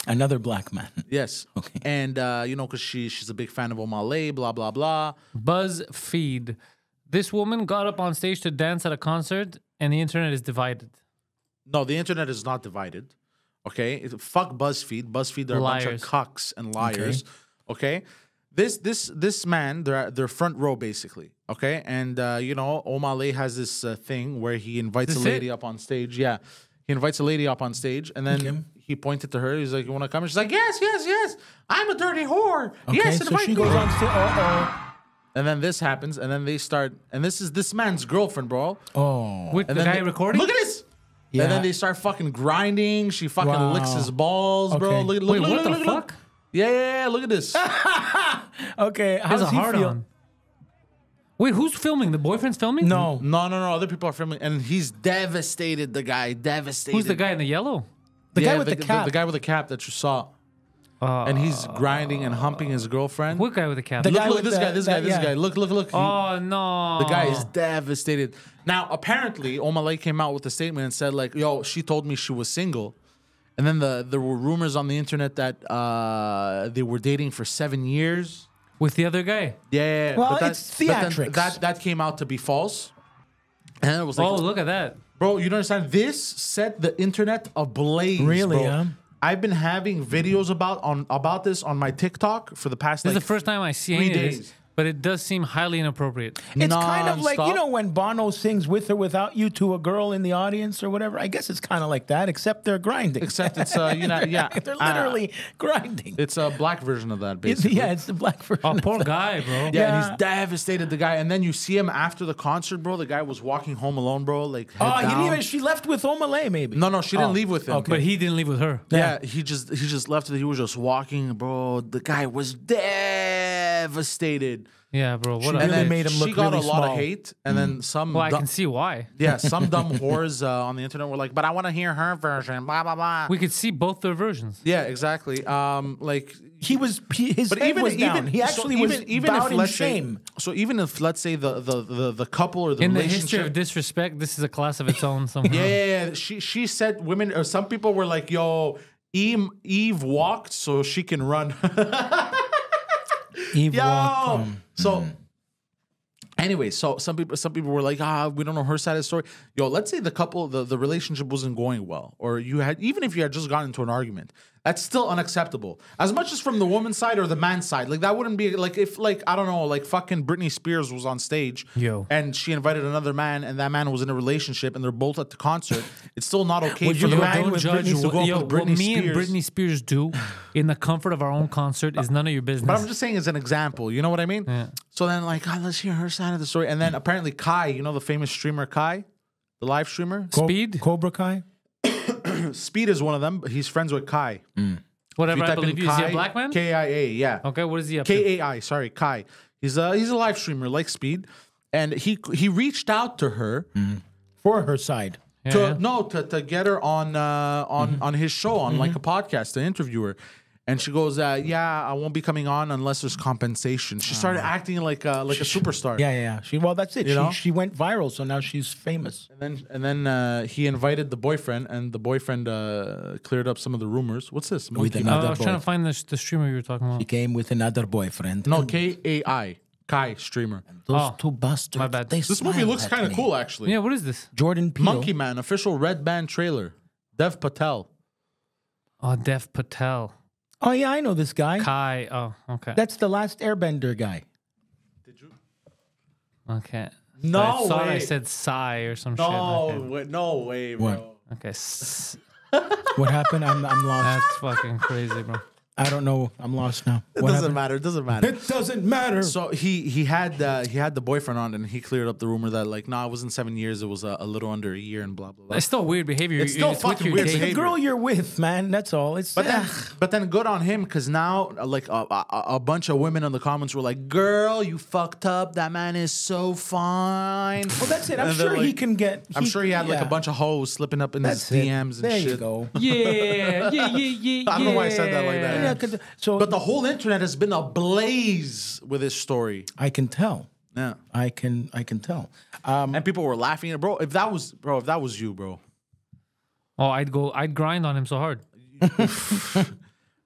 Another black man. Yes. Okay. And, uh, you know, because she, she's a big fan of Omah Lay, blah, blah, blah. BuzzFeed. This woman got up on stage to dance at a concert, and the internet is divided. No, the internet is not divided. Okay? It, fuck BuzzFeed. BuzzFeed, they're liars. A bunch of cucks and liars. Okay? Okay? This this this man, they're, they're front row, basically. Okay? And, uh, you know, Omah Lay has this uh, thing where he invites a lady it? up on stage. Yeah. He invites a lady up on stage, and then... Okay. He pointed to her. He's like, "You want to come?" And she's like, "Yes, yes, yes. I'm a dirty whore. Okay, yes." And so she goes on to, uh-oh. And then this happens, and then they start. And this is this man's girlfriend, bro. Oh, with and the guy they, recording. Look at this. Yeah. And then they start fucking grinding. She fucking wow. licks his balls, okay. bro. Look, look, Wait, look, what look, the look, fuck? Look. Yeah, yeah, yeah. Look at this. Okay, how's a he hard feel? On. Wait, who's filming? The boyfriend's filming? No, no, no, no. Other people are filming, and he's devastated. The guy, devastated. Who's the guy in the yellow? The yeah, guy with the, the cap. The, the guy with the cap that you saw. Uh, and he's grinding and humping his girlfriend. What guy with the cap? The look, guy look, this the, guy, this that, guy, this yeah. guy. Look, look, look. Oh, he, no. The guy is devastated. Now, apparently, Omah Lay came out with a statement and said, like, yo, she told me she was single. And then the, there were rumors on the internet that uh, they were dating for seven years. With the other guy? Yeah. Well, that, it's theatrics. That, that came out to be false. And it was like, oh, look at that. Bro, you don't understand. This set the internet ablaze. Really? Bro. Yeah. I've been having videos about on about this on my TikTok for the past. This like, is the first time I see it. Days. But it does seem highly inappropriate. It's non kind of like, you know, when Bono sings With or Without You to a girl in the audience or whatever. I guess it's kind of like that, except they're grinding. Except it's, uh, you know, yeah. They're literally uh, grinding. It's a black version of that, basically. It's, yeah, it's the black version. Oh, poor guy, bro. Yeah, yeah, and he's devastated, the guy. And then you see him after the concert, bro. The guy was walking home alone, bro. Like, oh, he didn't even, she left with Omah Lay, maybe. No, no, she oh, didn't leave with him. Okay. But he didn't leave with her. Yeah, yeah, he just he just left. He was just walking, bro. The guy was devastated. Yeah, bro. What she really then made him look She got really a small. lot of hate, and mm. then some. Well, I can see why. Yeah, some dumb whores uh, on the internet were like, "But I want to hear her version." Blah blah blah. We could see both their versions. Yeah, exactly. Um, like he was, he, his but even, was even down. He actually so was even, even if, let's shame. Say, so even if let's say the the the, the couple or the in relationship, the history of disrespect, this is a class of its own. Somehow. Yeah, yeah, yeah. She she said women or some people were like, "Yo, Eve, Eve walked so she can run." Eve Yo. So anyway, so some people some people were like, ah, we don't know her side of the story. Yo, let's say the couple, the, the relationship wasn't going well, or you had, even if you had just gotten into an argument, that's still unacceptable. As much as from the woman's side or the man's side, like that wouldn't be like if like, I don't know, like fucking Britney Spears was on stage Yo. and she invited another man and that man was in a relationship and they're both at the concert. It's still not okay well, for the man with judge Britney to go Yo, with Britney what Spears. me and Britney Spears do in the comfort of our own concert is none of your business. But I'm just saying as an example, you know what I mean? Yeah. So then like, oh, let's hear her side of the story. And then apparently Kai, you know, the famous streamer Kai, the live streamer? Co Speed? Cobra Kai? Speed is one of them, but he's friends with Kai. Mm. Whatever I believe you. Kai, is he a black man? K I A, yeah. Okay, what is he up to? K A I, sorry, Kai. He's a, he's a live streamer like Speed. And he he reached out to her. Mm. For her side. Yeah, to, yeah. No, to, to get her on, uh, on, mm-hmm. on his show, on mm-hmm. like a podcast, to interview her. And she goes, uh, yeah, I won't be coming on unless there's compensation. She started uh, acting like a, like she, a superstar. Yeah, yeah, yeah. She, well, that's it. You she, know? she went viral, so now she's famous. And then and then uh, he invited the boyfriend, and the boyfriend uh, cleared up some of the rumors. What's this? With another uh, I was boy. trying to find the, the streamer you were talking about. He came with another boyfriend. No, K A I. Kai, streamer. And those oh, two bastards. My bad. This movie looks kind of cool, actually. Yeah, what is this? Jordan Peele. Monkey Man, official Red Band trailer. Dev Patel. Oh, Dev Patel. Oh, yeah, I know this guy. Kai. Oh, okay. That's the Last Airbender guy. Did you? Okay. No I way. I thought I said Psy or some no, shit. No, okay. no way, bro. What? Okay. What happened? I'm, I'm lost. That's fucking crazy, bro. I don't know. I'm lost now. What it doesn't happened? matter. It doesn't matter. It doesn't matter. So he he had uh, he had the boyfriend on, and he cleared up the rumor that like, no, nah, it wasn't seven years. It was uh, a little under a year, and blah blah blah. It's still weird behavior. It's still it's fucking weird. It's the girl you're with, man. That's all. It's but then, but then good on him, because now like a, a, a bunch of women in the comments were like, "Girl, you fucked up. That man is so fine." Well, that's it. I'm and sure like, he can get. He, I'm sure he had yeah. like a bunch of hoes slipping up in that's his it. D Ms and there shit. You go. Yeah, yeah, yeah, yeah. I don't know why I said that like that. Yeah, so, but the whole internet has been ablaze with this story. I can tell. Yeah, I can. I can tell. Um, and people were laughing at it, bro. If that was, bro, if that was you, bro. Oh, I'd go. I'd grind on him so hard.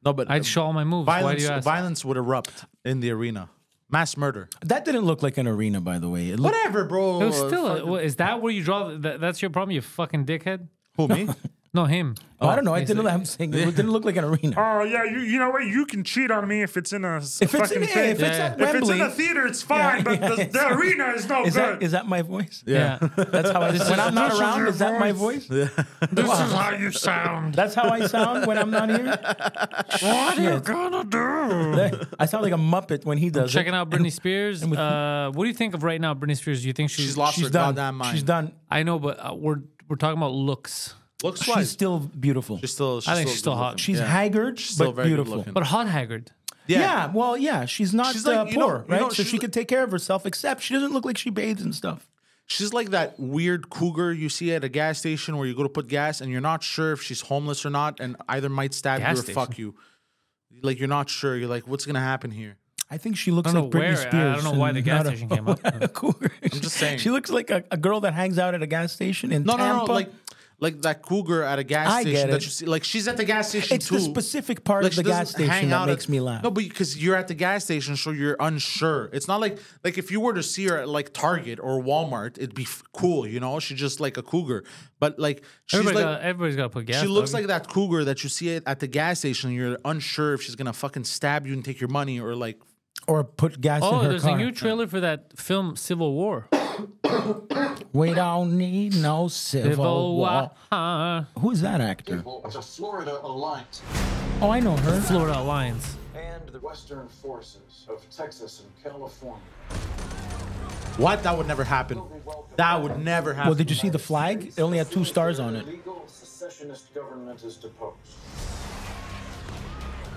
No, but I'd show all my moves. Violence, Why do you ask? Violence would erupt in the arena. Mass murder. That didn't look like an arena, by the way. It looked, Whatever, bro. It was still. Uh, fucking, is that where you draw? That, that's your problem, you fucking dickhead. Who me? No, him. Oh, oh, I don't know. I didn't. I'm saying it didn't look like an arena. Oh yeah, you you know what? You can cheat on me if it's in a if it's fucking in, thing. If, yeah. it's at Wembley, if it's in a theater, it's fine. Yeah, but yeah, the, it's, the arena is no is good. That, is that my voice? Yeah, yeah. That's how I. This when is, I'm not around, is, is that my voice? Yeah. This wow. is how you sound. That's how I sound when I'm not here. What are you gonna do? I sound like a muppet when he does. I'm checking it. out Britney and, Spears. And uh, what do you think of right now, Britney Spears? Do you think she's she's lost she's her done. goddamn mind? She's done. I know, but uh, we're we're talking about looks. Looks she's wise. still beautiful. She's still. She's I think still she's still hot. She's yeah. haggard, she's but beautiful. But hot haggard. Yeah. yeah. Well, yeah. She's not she's uh, like, poor, know, right? Know, so she like, can take care of herself. Except she doesn't look like she bathes and stuff. She's like that weird cougar you see at a gas station where you go to put gas and you're not sure if she's homeless or not, and either might stab gas you or station. fuck you. Like you're not sure. You're like, what's gonna happen here? I think she looks like Britney Spears. I don't know why the gas station came up. I'm just saying. She looks like a, a girl that hangs out at a gas station in no, Tampa. No, no, like. Like that cougar at a gas I station that you see. Like she's at the gas station it's too. It's the specific part like of the gas station that makes at, me laugh. No, but because you're at the gas station, so you're unsure. It's not like like if you were to see her at like Target or Walmart, it'd be f cool, you know. She's just like a cougar, but like she's Everybody like got, everybody's got to put gas. She looks like that cougar that you see at the gas station. And you're unsure if she's gonna fucking stab you and take your money or like or put gas. Oh, in her there's car. a new trailer for that film Civil War. We don't need no civil, civil war. war. Who's that actor? The Florida Alliance. Oh, I know her. The Florida Alliance. And the Western forces of Texas and California. What? That would never happen. That would never happen. Well, did you see the flag? It only had two stars on it. Legal secessionist government is deposed.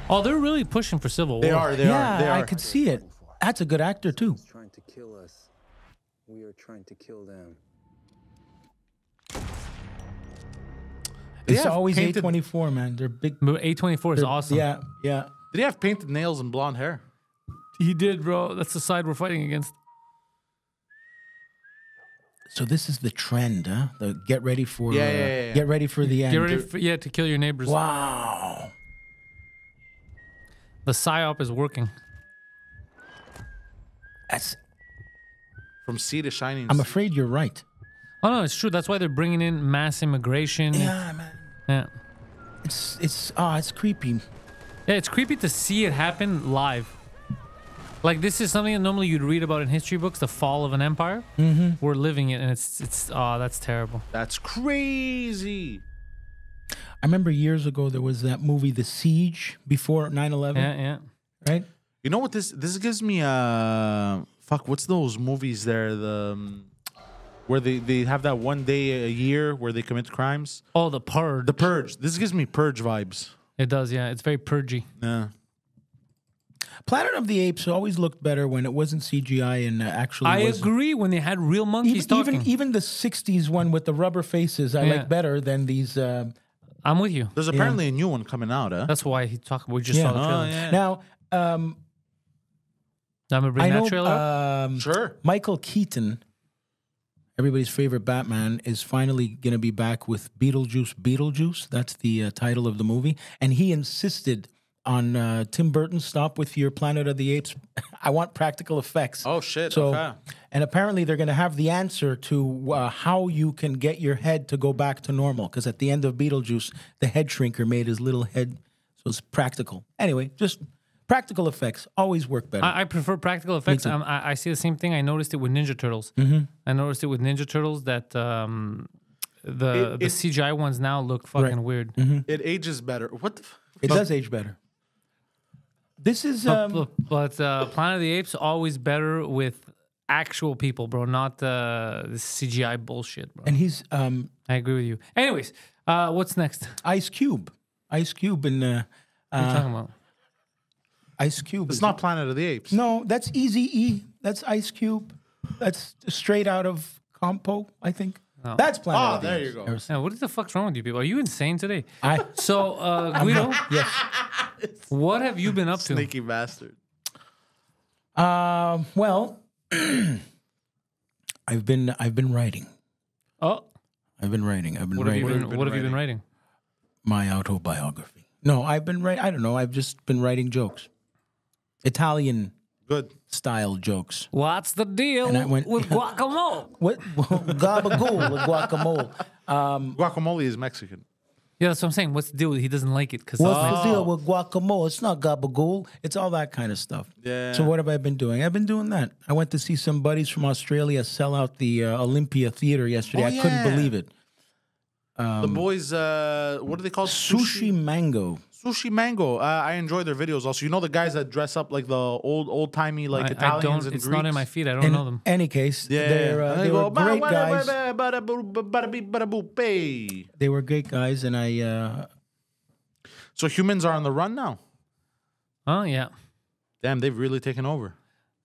Oh, they're really pushing for civil war. They are. They yeah, are. They are. I could see it. That's a good actor too. Trying to kill us. We are trying to kill them. They it's always A twenty-four, man. They're big. A twenty-four is awesome. Yeah, yeah. Did he have painted nails and blonde hair? He did, bro. That's the side we're fighting against. So this is the trend, huh? The get ready for, yeah, uh, yeah, yeah. get ready for the end. Get ready for, yeah, to kill your neighbors. Wow. The psyop is working. That's. From sea to shining. I'm afraid you're right. Oh no, it's true. That's why they're bringing in mass immigration. Yeah, man. Yeah. It's it's ah, uh, it's creepy. Yeah, it's creepy to see it happen live. Like this is something that normally you'd read about in history books, the fall of an empire. Mm-hmm. We're living it, and it's it's ah, uh, that's terrible. That's crazy. I remember years ago there was that movie, The Siege, before nine eleven. Yeah, yeah. Right. You know what this this gives me a. Uh... Fuck, what's those movies there? The um, where they they have that one day a year where they commit crimes. Oh, the purge. The purge. This gives me Purge vibes. It does, yeah. It's very purgy. Yeah. Planet of the Apes always looked better when it wasn't C G I and uh, actually. I wasn't. agree. When they had real monkeys even, talking. Even even the sixties one with the rubber faces, I yeah. like better than these. Uh, I'm with you. There's apparently yeah. a new one coming out. Eh? That's why he talked. We just yeah. saw the trailer. Oh, yeah. Now, um, I'm gonna bring I that know, trailer. Um, sure. Michael Keaton, everybody's favorite Batman, is finally gonna be back with Beetlejuice. Beetlejuice. That's the uh, title of the movie, and he insisted on uh, Tim Burton's Stop With Your Planet of the Apes. I want practical effects. Oh, shit. So, okay. And apparently they're going to have the answer to uh, how you can get your head to go back to normal. Because at the end of Beetlejuice, the head shrinker made his little head. So it's practical. Anyway, just practical effects always work better. I, I prefer practical effects. Um, I, I see the same thing. I noticed it with Ninja Turtles. Mm-hmm. I noticed it with Ninja Turtles that... Um, the it, the it, C G I ones now look fucking right. weird. Mm-hmm. It ages better. What the f It but, does age better. This is um, but, but uh, Planet of the Apes always better with actual people, bro, not uh, the C G I bullshit, bro. And he's um, I agree with you. Anyways, uh, what's next? Ice Cube, Ice Cube, and uh, what are you talking about? Ice Cube. It's not Planet of the Apes. No, that's Eazy-E. That's Ice Cube. That's straight out of Compo, I think. No. That's Planet. Oh, there you go. Yeah, what the fuck's wrong with you people? Are you insane today? I so uh, Guido. Yes. What have you been up to? Sneaky bastard. Uh, well, I've been I've been writing. Oh, I've been writing. I've been what writing. Have you been, what, what have writing? you been writing? My autobiography. No, I've been writing. I don't know. I've just been writing jokes, Italian. Good style jokes. What's the deal and I went, with guacamole? What gabagool with guacamole? Um, guacamole is Mexican. Yeah, that's what I'm saying. What's the deal with it? He doesn't like it because what's oh. the deal with guacamole? It's not gabagool. It's all that kind of stuff. Yeah. So what have I been doing? I've been doing that. I went to see some buddies from Australia sell out the uh, Olympia Theater yesterday. Oh, I yeah. couldn't believe it. Um, the boys, uh, what are they called? Sushi, Sushi Mango. Sushi Mango. Uh, I enjoy their videos also. You know the guys that dress up like the old, old-timey like I, Italians I don't, and It's Greeks? Not in my feed. I don't in know them. Any case, yeah, they're, uh, they, they were go, great guys. They were great guys, and I... Uh... So humans are on the run now? Oh, yeah. Damn, they've really taken over.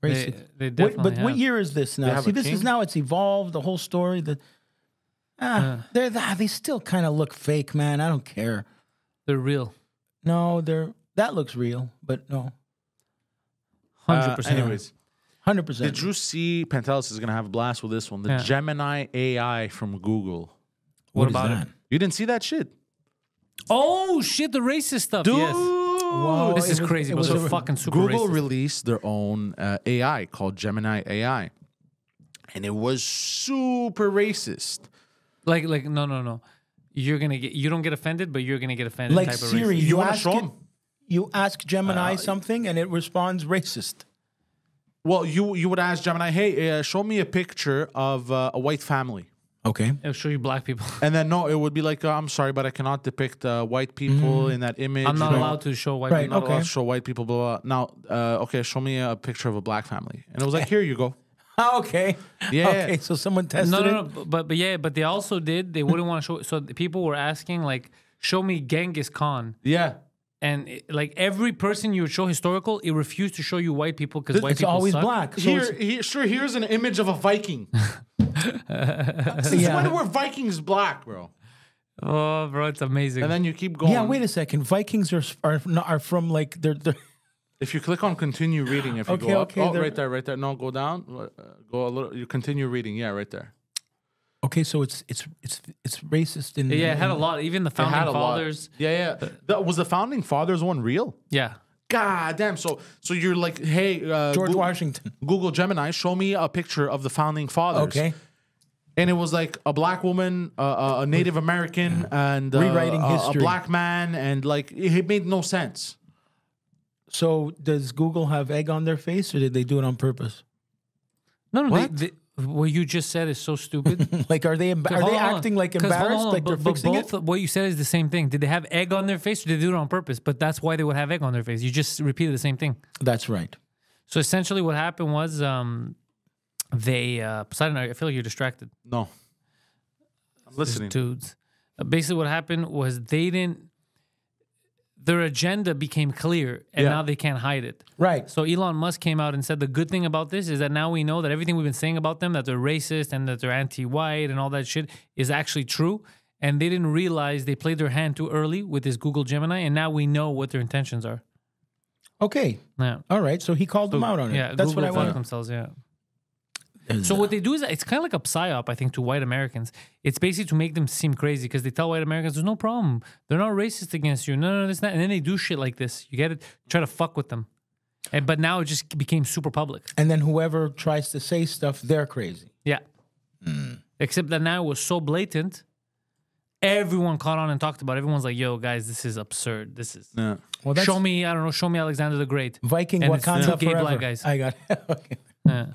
They, they definitely what, But have. What year is this now? See, this king? is now it's evolved, the whole story. The, ah, uh, they're the, they still kind of look fake, man. I don't care. They're real. No, they're that looks real, but no. Hundred uh, percent. Anyways, hundred percent. Did you see Pantelis is gonna have a blast with this one? The yeah. Gemini A I from Google. What, what about it? You didn't see that shit. Oh shit! The racist stuff, dude. Yes. Wow, this is was, crazy. It was so fucking super Google racist. Released their own uh, A I called Gemini A I, and it was super racist. Like, like, no, no, no. You're gonna get. You don't get offended, but you're gonna get offended. Like type Siri, of you, you ask it, you ask Gemini uh, something, and it responds racist. Well, you you would ask Gemini, "Hey, uh, show me a picture of uh, a white family." Okay, it'll show you black people. And then no, it would be like, oh, "I'm sorry, but I cannot depict uh, white people mm. in that image. I'm not you know? allowed to show white. Right, people. Not okay. allowed to show white people." Blah, blah. Now, uh, okay, show me a picture of a black family, and it was like, "Here you go." Oh, okay. Yeah. Okay. So someone tested no, no, no, it. No, no. But but yeah. But they also did. They wouldn't want to show. So people were asking like, show me Genghis Khan. Yeah. And it, like every person you would show historical, it refused to show you white people because white it's people always suck. Black. So here, it's... He, sure. Here's an image of a Viking. Since yeah. when were Vikings black, bro? Oh, bro, it's amazing. And then you keep going. Yeah. Wait a second. Vikings are are are from like they're. they're If you click on continue reading, if you okay, go up, okay, oh, right there, right there. No, go down, uh, go a little. You continue reading, yeah, right there. Okay, so it's it's it's it's racist in. Yeah, it had a lot. Even the founding fathers. Lot. Yeah, yeah. That was the founding fathers one real. Yeah. God damn. So so you're like, hey, uh, George Google, Washington, Google Gemini, show me a picture of the founding fathers. Okay. And it was like a black woman, uh, a Native American, and uh, rewriting history. A black man, and like it made no sense. So does Google have egg on their face, or did they do it on purpose? No, no. What, they, they, what you just said is so stupid. Like, are they are they acting like embarrassed, like they're fixing it? What you said is the same thing. Did they have egg on their face, or did they do it on purpose? But that's why they would have egg on their face. You just repeated the same thing. That's right. So essentially, what happened was um, they. Uh, Poseidon, I feel like you're distracted. No, I'm listening. Dudes. Uh, basically, what happened was they didn't. Their agenda became clear, and yeah. now they can't hide it. Right. So Elon Musk came out and said, the good thing about this is that now we know that everything we've been saying about them, that they're racist and that they're anti-white and all that shit, is actually true. and they didn't realize they played their hand too early with this Google Gemini, and now we know what their intentions are. Okay. Yeah. All right. So he called so, them out on yeah, it. Yeah. That's Google what I want. Themselves. Yeah. So what they do is it's kind of like a psyop, I think, to white Americans. It's basically to make them seem crazy because they tell white Americans, there's no problem. They're not racist against you. No, no, that's not. And then they do shit like this. You get it? Try to fuck with them. And but now it just became super public. And then whoever tries to say stuff, they're crazy. Yeah. Mm. Except that now it was so blatant, everyone caught on and talked about it. Everyone's like, yo, guys, this is absurd. This is... Yeah. Well, that's... Show me, I don't know, show me Alexander the Great. Viking and Wakanda it's gay forever. Black guys. I got it. Okay. Yeah.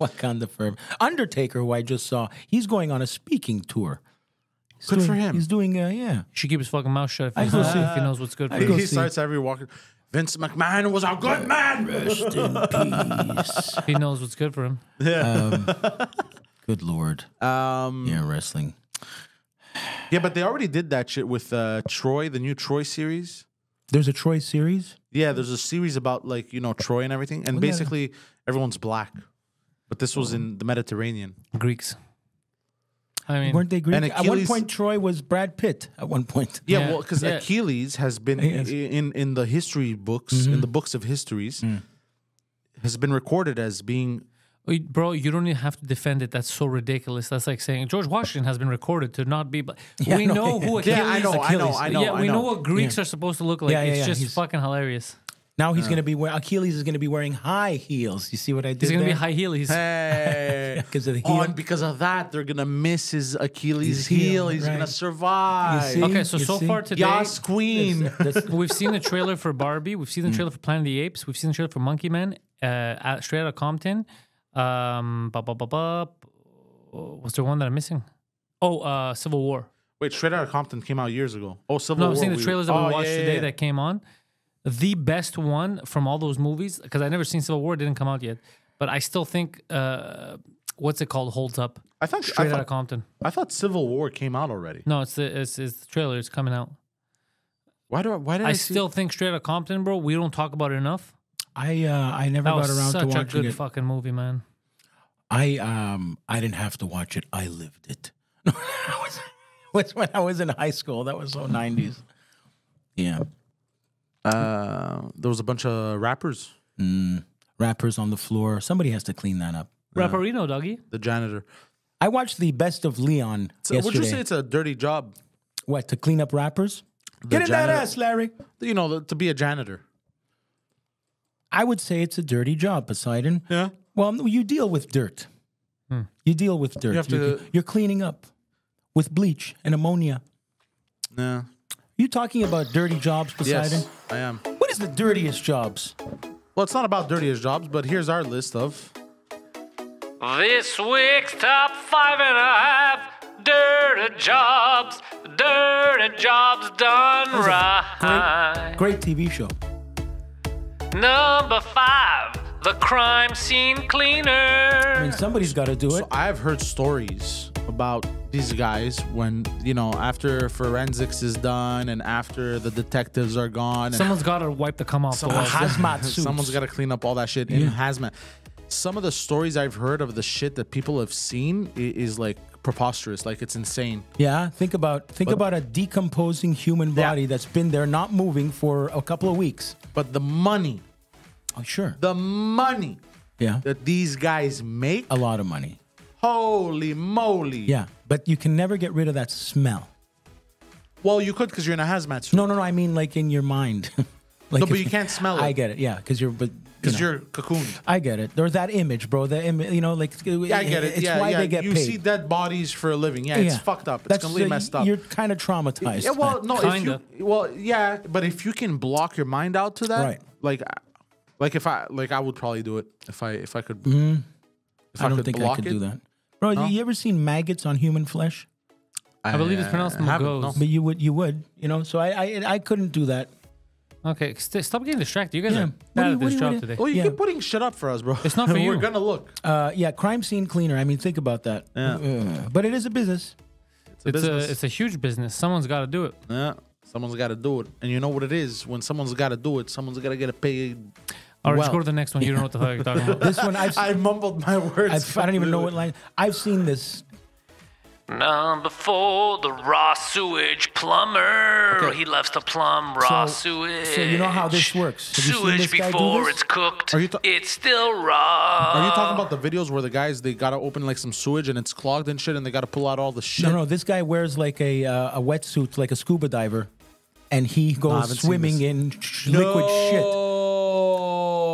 Wakanda forever. Undertaker, who I just saw, he's going on a speaking tour. He's good doing, for him. He's doing, uh, yeah. He should keep his fucking mouth shut if he, knows, uh, if he knows what's good for him. He starts every walk... Vince McMahon was a good man. Rest in peace. He knows what's good for him. Yeah. Um, good Lord. Um, yeah, wrestling. Yeah, but they already did that shit with uh, Troy, the new Troy series. There's a Troy series? Yeah, there's a series about, like, you know, Troy and everything. And well, basically, yeah. everyone's black. But this was in the Mediterranean. Greeks. I mean, weren't they Greek? Achilles, at one point, Troy was Brad Pitt. At one point, yeah, yeah. well, because yeah. Achilles has been in, in in the history books, mm-hmm. in the books of histories, mm. has been recorded as being. Wait, bro, you don't even have to defend it. That's so ridiculous. That's like saying George Washington has been recorded to not be. But yeah, we no, know yeah. who Achilles. Yeah, I know, Achilles. I know, I know. Yeah, we know. know what Greeks yeah. are supposed to look like. Yeah, yeah, it's yeah, just he's... fucking hilarious. Now he's yeah. gonna be wearing Achilles is gonna be wearing high heels. You see what I did? He's gonna there? be high heels. Hey, because of the heel. Oh, and because of that, they're gonna miss his Achilles his heel. heel. He's right. gonna survive. Okay, so you so see? far today, Yas Queen. That's, that's, we've seen the trailer for Barbie. We've seen the trailer for Planet of the Apes. We've seen the trailer for Monkey Man. Uh, Straight Outta Compton. Um, ba ba ba ba. What's the one that I'm missing? Oh, uh, Civil War. Wait, Straight Outta Compton came out years ago. Oh, Civil no, War. No, I've seen the trailers we, that we oh, watched yeah, today yeah. that came on. The best one from all those movies, because I never seen Civil War, didn't come out yet, but I still think uh, what's it called holds up. I thought Straight I thought, Outta Compton. I thought Civil War came out already. No, it's the it's, it's the trailer. It's coming out. Why do I, why did I, I see? still think Straight Outta Compton, bro? We don't talk about it enough. I uh, I never that got was around to watching it. Such a good it. fucking movie, man. I um I didn't have to watch it. I lived it. was when I was in high school. That was so nineties. Yeah. Uh, there was a bunch of rappers. Mm, rappers on the floor. Somebody has to clean that up. Rapperino, doggy. The janitor. I watched the Best of Leon so yesterday. Would you say it's a dirty job? What, to clean up rappers? The Get janitor. in that ass, Larry. You know, the, to be a janitor. I would say it's a dirty job, Poseidon. Yeah? Well, you deal with dirt. Hmm. You deal with dirt. You have you're, to... you're cleaning up with bleach and ammonia. Yeah. You talking about dirty jobs, Poseidon? Yes, I am. What is the dirtiest jobs? Well, it's not about dirtiest jobs, but here's our list of... This week's top five and a half dirty jobs. Dirty jobs done right. Great, great T V show. Number five, the crime scene cleaner. I mean, somebody's got to do it. So I've heard stories about... these guys, when, you know, after forensics is done and after the detectives are gone, someone's got to wipe the cum off the walls. Hazmat suits. Someone's got to clean up all that shit yeah. in hazmat. Some of the stories I've heard of the shit that people have seen is like preposterous, like it's insane. Yeah, think about think but, about a decomposing human body yeah. that's been there not moving for a couple of weeks. But the money, oh sure, the money, yeah, that these guys make, a lot of money. Holy moly. Yeah, but you can never get rid of that smell. Well, you could because you're in a hazmat suit. No, no, no, I mean like in your mind. like no, but if, you can't smell it. I get it, yeah, because you're... Because you know, you're cocooned. I get it. There's that image, bro. That image, you know, like... Yeah, I get it. It's yeah, why yeah. they get you paid. You see dead bodies for a living. Yeah, it's yeah. fucked up. It's That's, completely uh, messed up. You're kind of traumatized. Yeah, well, no, if you, well, yeah, but if you can block your mind out to that, right. like, like if I, like I would probably do it if I, if I could. Mm. If I, I don't think I could it? do that. Bro, no? You ever seen maggots on human flesh? I, I believe it's pronounced maggots. No. But you would, you would, you know. So I, I, I couldn't do that. Okay, st stop getting distracted. You guys yeah. are bad you, at this you, job today. Oh, you yeah. keep putting shit up for us, bro. It's not for you. We're gonna look. Uh, yeah, crime scene cleaner. I mean, think about that. Yeah. Uh, but it is a business. It's a it's, business. A, it's a huge business. Someone's got to do it. Yeah, someone's got to do it. And you know what it is? When someone's got to do it, someone's got to get a pay. All right, well, let's go to the next one. You yeah. don't know what the hell you're talking about. This one, I've seen, I mumbled my words. I've, I don't even know what line. I've seen this. Now before the raw sewage plumber, okay. He loves to plumb raw so, sewage. So you know how this works. Have sewage before it's cooked, th- it's still raw. Are you talking about the videos where the guys, they gotta open like some sewage and it's clogged and shit and they gotta pull out all the shit? No, no, this guy wears like a, uh, a wetsuit, like a scuba diver, and he goes no, swimming in sh- no. liquid shit.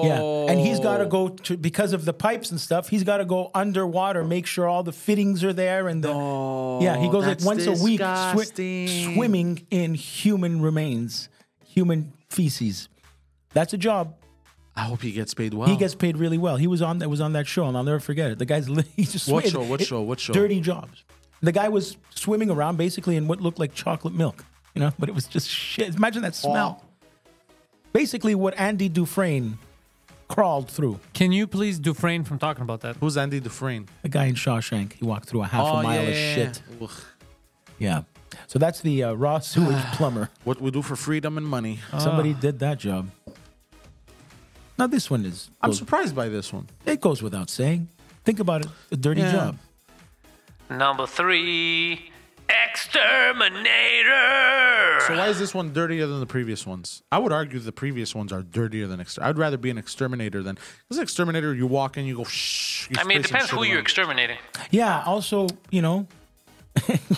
Yeah, and he's got to go to, because of the pipes and stuff, he's got to go underwater, make sure all the fittings are there. And the oh, yeah, he goes like once disgusting. a week swi- swimming in human remains, human feces. That's a job. I hope he gets paid well. He gets paid really well. He was on that was on that show, and I'll never forget it. The guy's he just what show? What it, show? What show? Dirty Jobs. The guy was swimming around basically in what looked like chocolate milk, you know, but it was just shit. Imagine that smell. Oh. Basically, what Andy Dufresne crawled through. Can you please Dufresne from talking about that? Who's Andy Dufresne? A guy in Shawshank. He walked through a half oh, a mile yeah, of yeah, shit. Yeah. yeah. So that's the uh, raw sewage plumber. What we do for freedom and money. Somebody uh. did that job. Now this one is... I'm goes, surprised by this one. It goes without saying. Think about it. A dirty yeah. job. Number three... Exterminator. So why is this one dirtier than the previous ones? I would argue the previous ones are dirtier than exterminator. I'd rather be an exterminator than this exterminator. You walk in, you go. Shh, you I mean, it depends who around. You're exterminating. Yeah. Also, you know,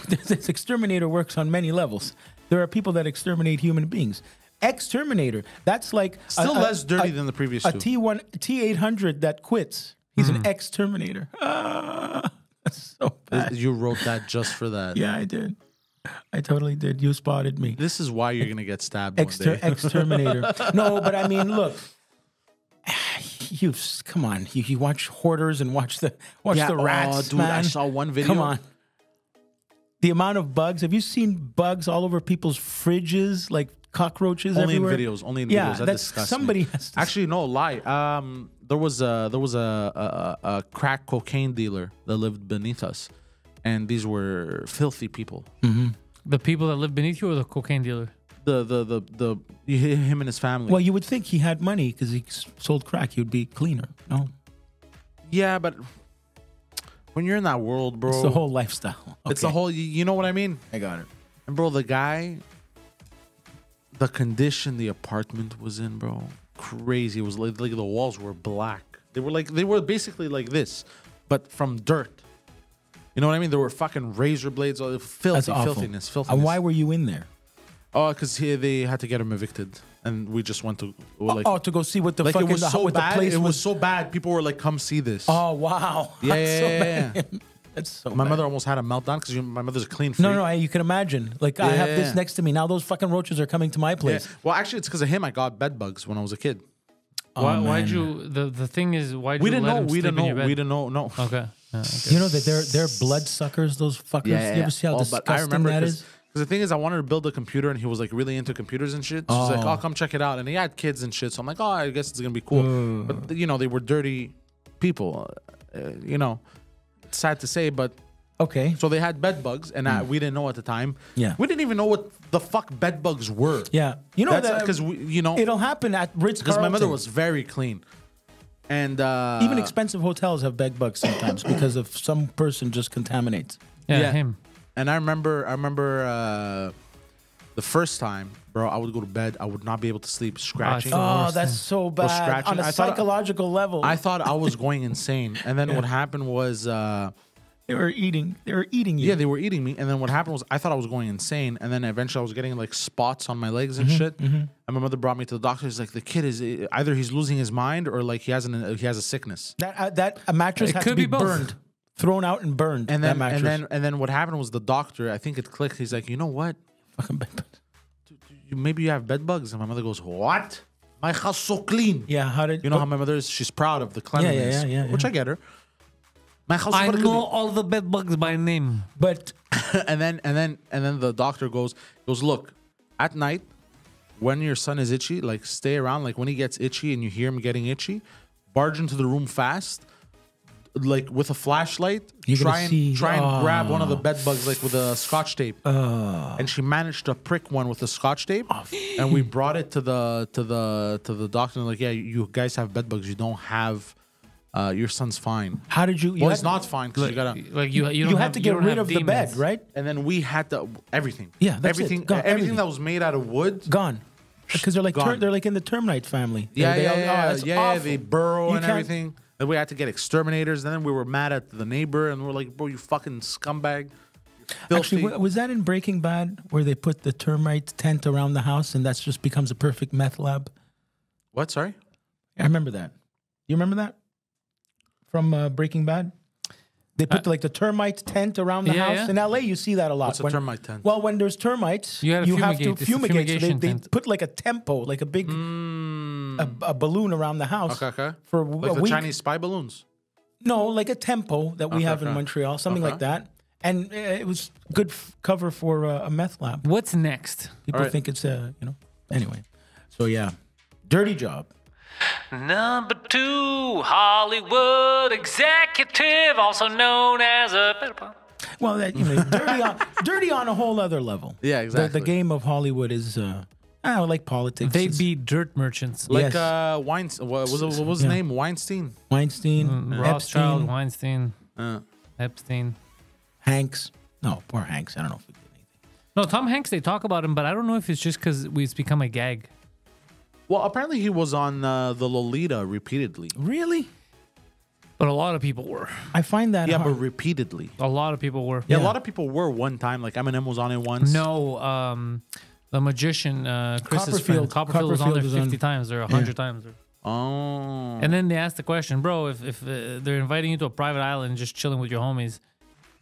this exterminator works on many levels. There are people that exterminate human beings. Exterminator. That's like still a, less a, dirty a, than the previous. A T one T eight hundred that quits. He's mm. an exterminator. Ah. So bad. You wrote that just for that. Yeah, I did. I totally did. You spotted me. This is why you're going to get stabbed Exter- one day. Exterminator. No, but I mean, look. You come on. You, you watch Hoarders and watch the watch yeah, the rats. Oh, dude, man. I saw one video. Come on. The amount of bugs. Have you seen bugs all over people's fridges, like cockroaches only everywhere? Only in videos. Only in yeah, videos. That disgusts somebody me. Has to Actually, no lie. Um... There was a there was a, a, a crack cocaine dealer that lived beneath us, and these were filthy people. Mm-hmm. The people that lived beneath you, or the cocaine dealer? The the the the, the him and his family. Well, you would think he had money because he sold crack. He would be cleaner. No. Yeah, but when you're in that world, bro, it's the whole lifestyle. Okay. It's the whole. You know what I mean? I got it. And bro, the guy, the condition the apartment was in, bro. Crazy. It was like, like the walls were black. They were like they were basically like this, but from dirt. You know what I mean? There were fucking razor blades. All filthy, filthiness, filthiness. And why were you in there? Oh, because they had to get him evicted, and we just went to like oh, oh to go see what the like fucking it was the, so what bad. The place it was, was so bad. People were like, "Come see this." Oh wow! Yeah, that's so bad. Yeah. That's so my bad. Mother almost had a meltdown because my mother's a clean freak. No, no, I, you can imagine. Like, yeah. I have this next to me. Now those fucking roaches are coming to my place. Yeah. Well, actually, it's because of him I got bed bugs when I was a kid. Oh, why, why'd you... The, the thing is, why'd we you didn't let know, him we sleep didn't in know, your bed? We didn't know. No. Okay. Yeah, okay. You know that they're, they're bloodsuckers, those fuckers. Yeah, yeah, yeah. You ever see how oh, disgusting that is? Because the thing is, I wanted to build a computer, and he was, like, really into computers and shit. So oh. he's like, oh, come check it out. And he had kids and shit. So I'm like, oh, I guess it's going to be cool. Ooh. But, you know, they were dirty people, uh, you know. Sad to say, but okay. So they had bed bugs, and I, we didn't know at the time. Yeah, we didn't even know what the fuck bed bugs were. Yeah, you know that's because we, you know, it'll happen at Ritz Carlton. Because my mother was very clean, and uh, even expensive hotels have bed bugs sometimes because of some person just contaminates. Yeah, yeah, him. And I remember, I remember uh, the first time, bro. I would go to bed. I would not be able to sleep. Scratching. Oh, that's so bad. On a I psychological thought, level. I thought I was going insane. And then yeah. what happened was... Uh, they were eating. They were eating you. Yeah, they were eating me. And then what happened was I thought I was going insane. And then eventually I was getting like spots on my legs and mm-hmm, shit. Mm-hmm. And my mother brought me to the doctor. She's like, the kid is... Either he's losing his mind or like he has, an, he has a sickness. That uh, that a mattress it has could to be, be burned. Thrown out and burned. And then, and then And then what happened was the doctor, I think it clicked. He's like, you know what? Fucking bad. Maybe you have bed bugs, and my mother goes, "What? My house so clean." Yeah, how did you know but, how my mother is? She's proud of the cleanliness, yeah, yeah, yeah, yeah, yeah. which I get her. My house. I know all the bed bugs by name, but and then and then and then the doctor goes goes look, at night when your son is itchy, like stay around. Like when he gets itchy and you hear him getting itchy, barge into the room fast. Like with a flashlight, You're try and see. try and oh. grab one of the bed bugs like with a scotch tape, oh. and she managed to prick one with the scotch tape, oh. and we brought it to the to the to the doctor and like, yeah, you guys have bed bugs. You don't have uh, Uh, your son's fine. How did you? you well, he's not fine because like, you gotta. Like you, you, don't you have, have to get rid, rid of demons. the bed, right? And then we had to everything. Yeah, that's everything. It. Gone. Everything, everything that was made out of wood gone. Because they're like ter, they're like in the termite family. Yeah, they, yeah, they all, yeah, oh, that's yeah, yeah. They burrow you and everything. Then we had to get exterminators. And then we were mad at the neighbor, and we we're like, "Bro, you fucking scumbag." Filthy. Actually, was that in Breaking Bad where they put the termite tent around the house, and that's just becomes a perfect meth lab? What? Sorry, I remember that. You remember that? From uh, Breaking Bad, they put uh, like the termite tent around the yeah, house. Yeah. In L A, you see that a lot. What's when, a termite tent? Well, when there's termites, you, you have to fumigate. So they, they put like a tempo, like a big mm. a, a balloon around the house. Okay, okay. For like a the week. Chinese spy balloons. No, like a tempo that we okay, have okay. in Montreal, something okay. like that. And uh, it was good f cover for uh, a meth lab. What's next? People right. think it's a uh, you know. Anyway, so yeah, dirty job. Number two, Hollywood executive, also known as a pedophile. Well, that, you know, dirty, on, dirty on a whole other level. Yeah, exactly. The, the game of Hollywood is, uh, I don't know, like politics. They be dirt merchants. Like yes. uh, Weinstein. What was, what was his yeah. name? Weinstein. Weinstein. Mm, yeah. Rothschild. Weinstein. Uh, Epstein. Hanks. No, poor Hanks. I don't know if we did anything. No, Tom Hanks, they talk about him, but I don't know if it's just because it's become a gag. Well, apparently he was on uh, the Lolita repeatedly. Really? But a lot of people were. I find that yeah, hard. But repeatedly. A lot of people were. Yeah, yeah, a lot of people were one time. Like Eminem was on it once. No, um, the magician, uh, Chris's friend, Copperfield, Copperfield was on there fifty on... times or one hundred yeah. times. Or... Oh. And then they asked the question, bro, if, if uh, they're inviting you to a private island just chilling with your homies,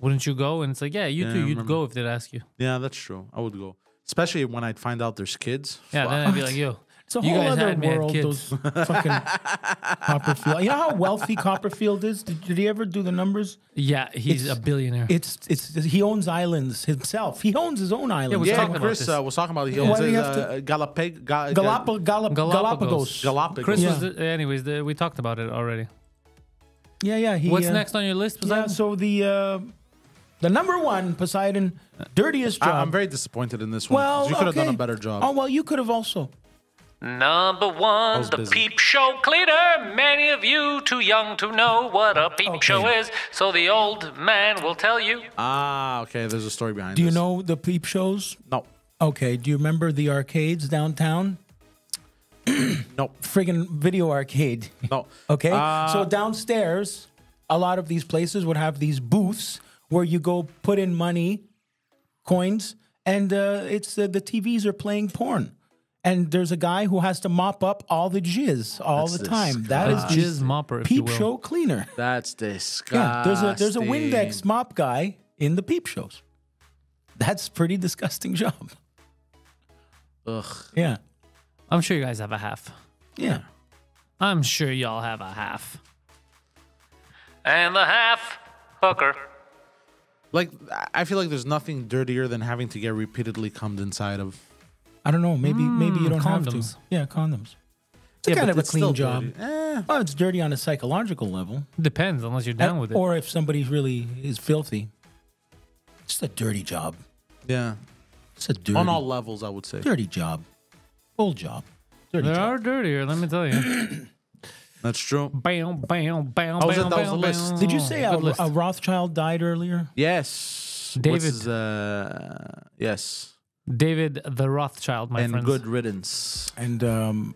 wouldn't you go? And it's like, yeah, you yeah, too, you'd go if they'd ask you. Yeah, that's true. I would go. Especially when I'd find out there's kids. Yeah, fuck. Then I'd be like, yo. It's a you whole other world, those fucking Copperfield. You know how wealthy Copperfield is? Did, did he ever do the numbers? Yeah, he's it's, a billionaire. It's, it's it's he owns islands himself. He owns his own island. Yeah, we're yeah talking Chris about uh, was talking about he owns yeah, uh, Galapag Gal Galap Galap Galapagos. Galapagos. Chris yeah. was the, anyways, the, we talked about it already. Yeah, yeah. He, What's uh, next on your list, Poseidon? Yeah, so the... Uh, The number one, Poseidon, dirtiest job. I, I'm very disappointed in this one. Well, you could have okay. done a better job. Oh, well, you could have also. Number one, the busy. Peep show cleaner. Many of you too young to know what a peep okay. show is, so the old man will tell you. Ah, okay, there's a story behind this. Do you this. know the peep shows? No. Okay, do you remember the arcades downtown? No. Friggin' video arcade. No. Okay, uh, so downstairs, a lot of these places would have these booths where you go put in money, coins, and uh, it's uh, the T Vs are playing porn. And there's a guy who has to mop up all the jizz all That's the time. Disgusting. That is jizz mopper, if you will. Peep show cleaner. That's disgusting. Yeah, there's a there's a Windex mop guy in the peep shows. That's pretty disgusting job. Ugh. Yeah. I'm sure you guys have a half. Yeah. I'm sure y'all have a half. And the half hooker. Like I feel like there's nothing dirtier than having to get repeatedly cummed inside of. I don't know. Maybe mm, maybe you don't condoms. have to. Yeah, condoms. It's yeah, kind of a clean job. Eh. Well, it's dirty on a psychological level. Depends, unless you're down At, with it. Or if somebody really is filthy. It's a dirty job. Yeah. It's a dirty. On all levels, I would say. Dirty job. Full job. Dirty they job. are dirtier, let me tell you. That's true. Bam, bam, bam, I was bam, at, that bam, was the list. Did you say a, a Rothschild died earlier? Yes. David. His, uh, yes. David the Rothschild, my and friends. And good riddance. And um,